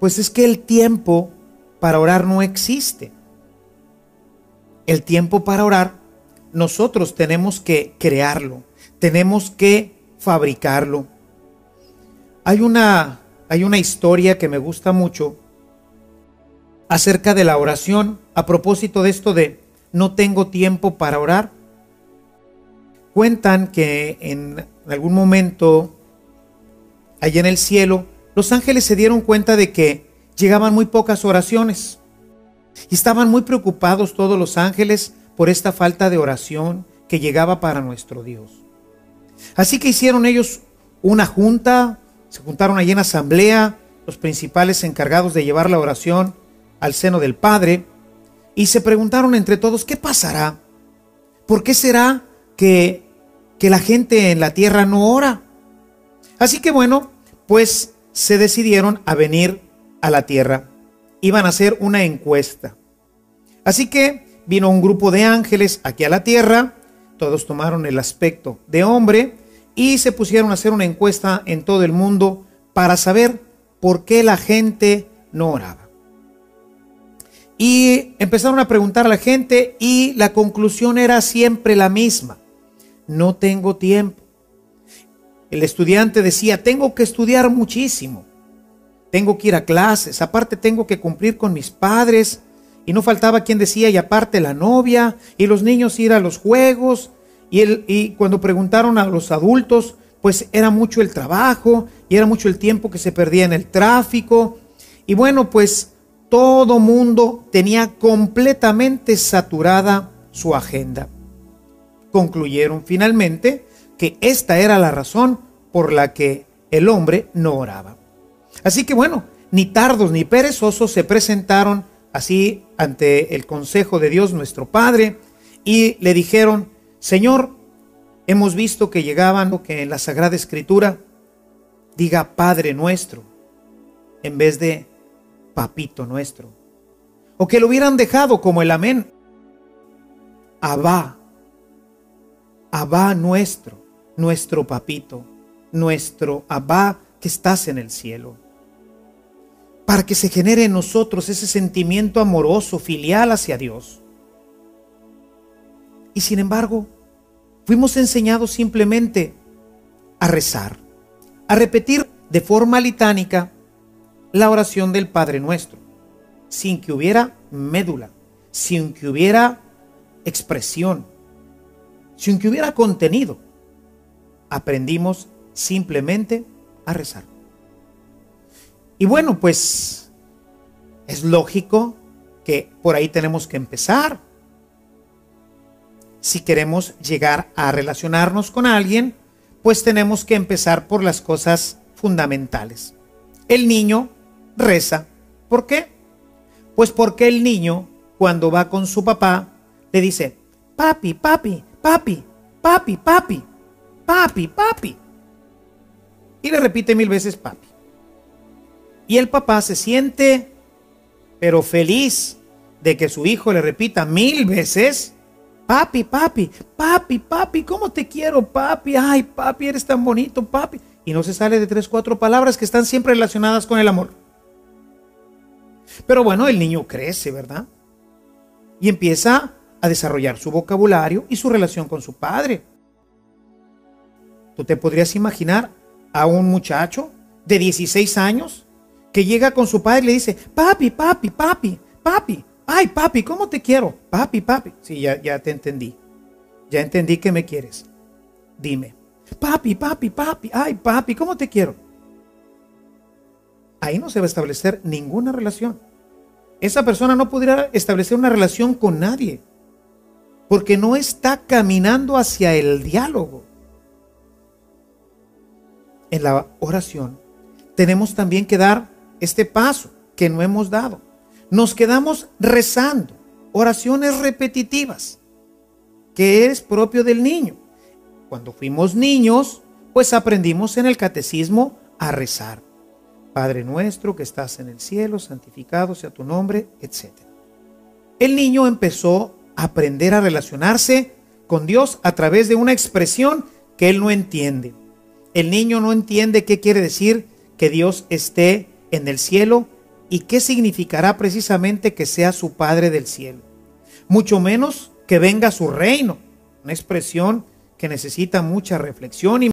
pues es que el tiempo para orar no existe. El tiempo para orar nosotros tenemos que crearlo, tenemos que fabricarlo. Hay una historia que me gusta mucho acerca de la oración a propósito de esto de no tengo tiempo para orar. Cuentan que en algún momento allá en el cielo los ángeles se dieron cuenta de que llegaban muy pocas oraciones y estaban muy preocupados todos los ángeles por esta falta de oración que llegaba para nuestro Dios. Así que hicieron ellos una junta, se juntaron allí en asamblea los principales encargados de llevar la oración al seno del Padre y se preguntaron entre todos, ¿qué pasará? ¿Por qué será que la gente en la tierra no ora? Así que bueno, pues se decidieron a venir a la tierra. Iban a hacer una encuesta. Así que vino un grupo de ángeles aquí a la tierra, todos tomaron el aspecto de hombre y se pusieron a hacer una encuesta en todo el mundo para saber por qué la gente no oraba. Y empezaron a preguntar a la gente y la conclusión era siempre la misma. No tengo tiempo. El estudiante decía, tengo que estudiar muchísimo. Tengo que ir a clases, aparte tengo que cumplir con mis padres, y no faltaba quien decía, y aparte la novia, y los niños ir a los juegos, y cuando preguntaron a los adultos, pues era mucho el trabajo, y era mucho el tiempo que se perdía en el tráfico, y bueno, pues todo mundo tenía completamente saturada su agenda. Concluyeron finalmente que esta era la razón por la que el hombre no oraba. Así que bueno, ni tardos ni perezosos se presentaron así ante el consejo de Dios nuestro Padre y le dijeron, Señor, hemos visto que llegaban, que en la Sagrada Escritura diga Padre nuestro en vez de Papito nuestro, o que lo hubieran dejado como el amén, Abba, Abba nuestro, nuestro Papito, nuestro Abba que estás en el cielo, para que se genere en nosotros ese sentimiento amoroso, filial hacia Dios. Y sin embargo, fuimos enseñados simplemente a rezar, a repetir de forma litánica la oración del Padre Nuestro, sin que hubiera médula, sin que hubiera expresión, sin que hubiera contenido. Aprendimos simplemente a rezar. Y bueno, pues es lógico que por ahí tenemos que empezar. Si queremos llegar a relacionarnos con alguien, pues tenemos que empezar por las cosas fundamentales. El niño reza. ¿Por qué? Pues porque el niño, cuando va con su papá, le dice, papi, papi, papi, papi, papi, papi, papi. Y le repite 1000 veces papi. Y el papá se siente, pero feliz de que su hijo le repita 1000 veces, papi, papi, papi, papi, ¿cómo te quiero, papi? Ay, papi, eres tan bonito, papi. Y no se sale de 3 o 4 palabras que están siempre relacionadas con el amor. Pero bueno, el niño crece, ¿verdad? y empieza a desarrollar su vocabulario y su relación con su padre. ¿Tú te podrías imaginar a un muchacho de 16 años que llega con su padre y le dice, papi, papi, papi, papi, ay papi, ¿cómo te quiero? Papi, papi, sí, ya te entendí, ya entendí que me quieres, dime, papi, papi, papi, ay papi, ¿cómo te quiero? Ahí no se va a establecer ninguna relación. Esa persona no podría establecer una relación con nadie, porque no está caminando hacia el diálogo. En la oración tenemos también que dar este paso que no hemos dado. Nos quedamos rezando oraciones repetitivas, que es propio del niño. Cuando fuimos niños, pues aprendimos en el catecismo a rezar. Padre nuestro que estás en el cielo, santificado sea tu nombre, etc. El niño empezó a aprender a relacionarse con Dios a través de una expresión que él no entiende. El niño no entiende qué quiere decir que Dios esté en el cielo y qué significará precisamente que sea su Padre del cielo. Mucho menos que venga su reino, una expresión que necesita mucha reflexión y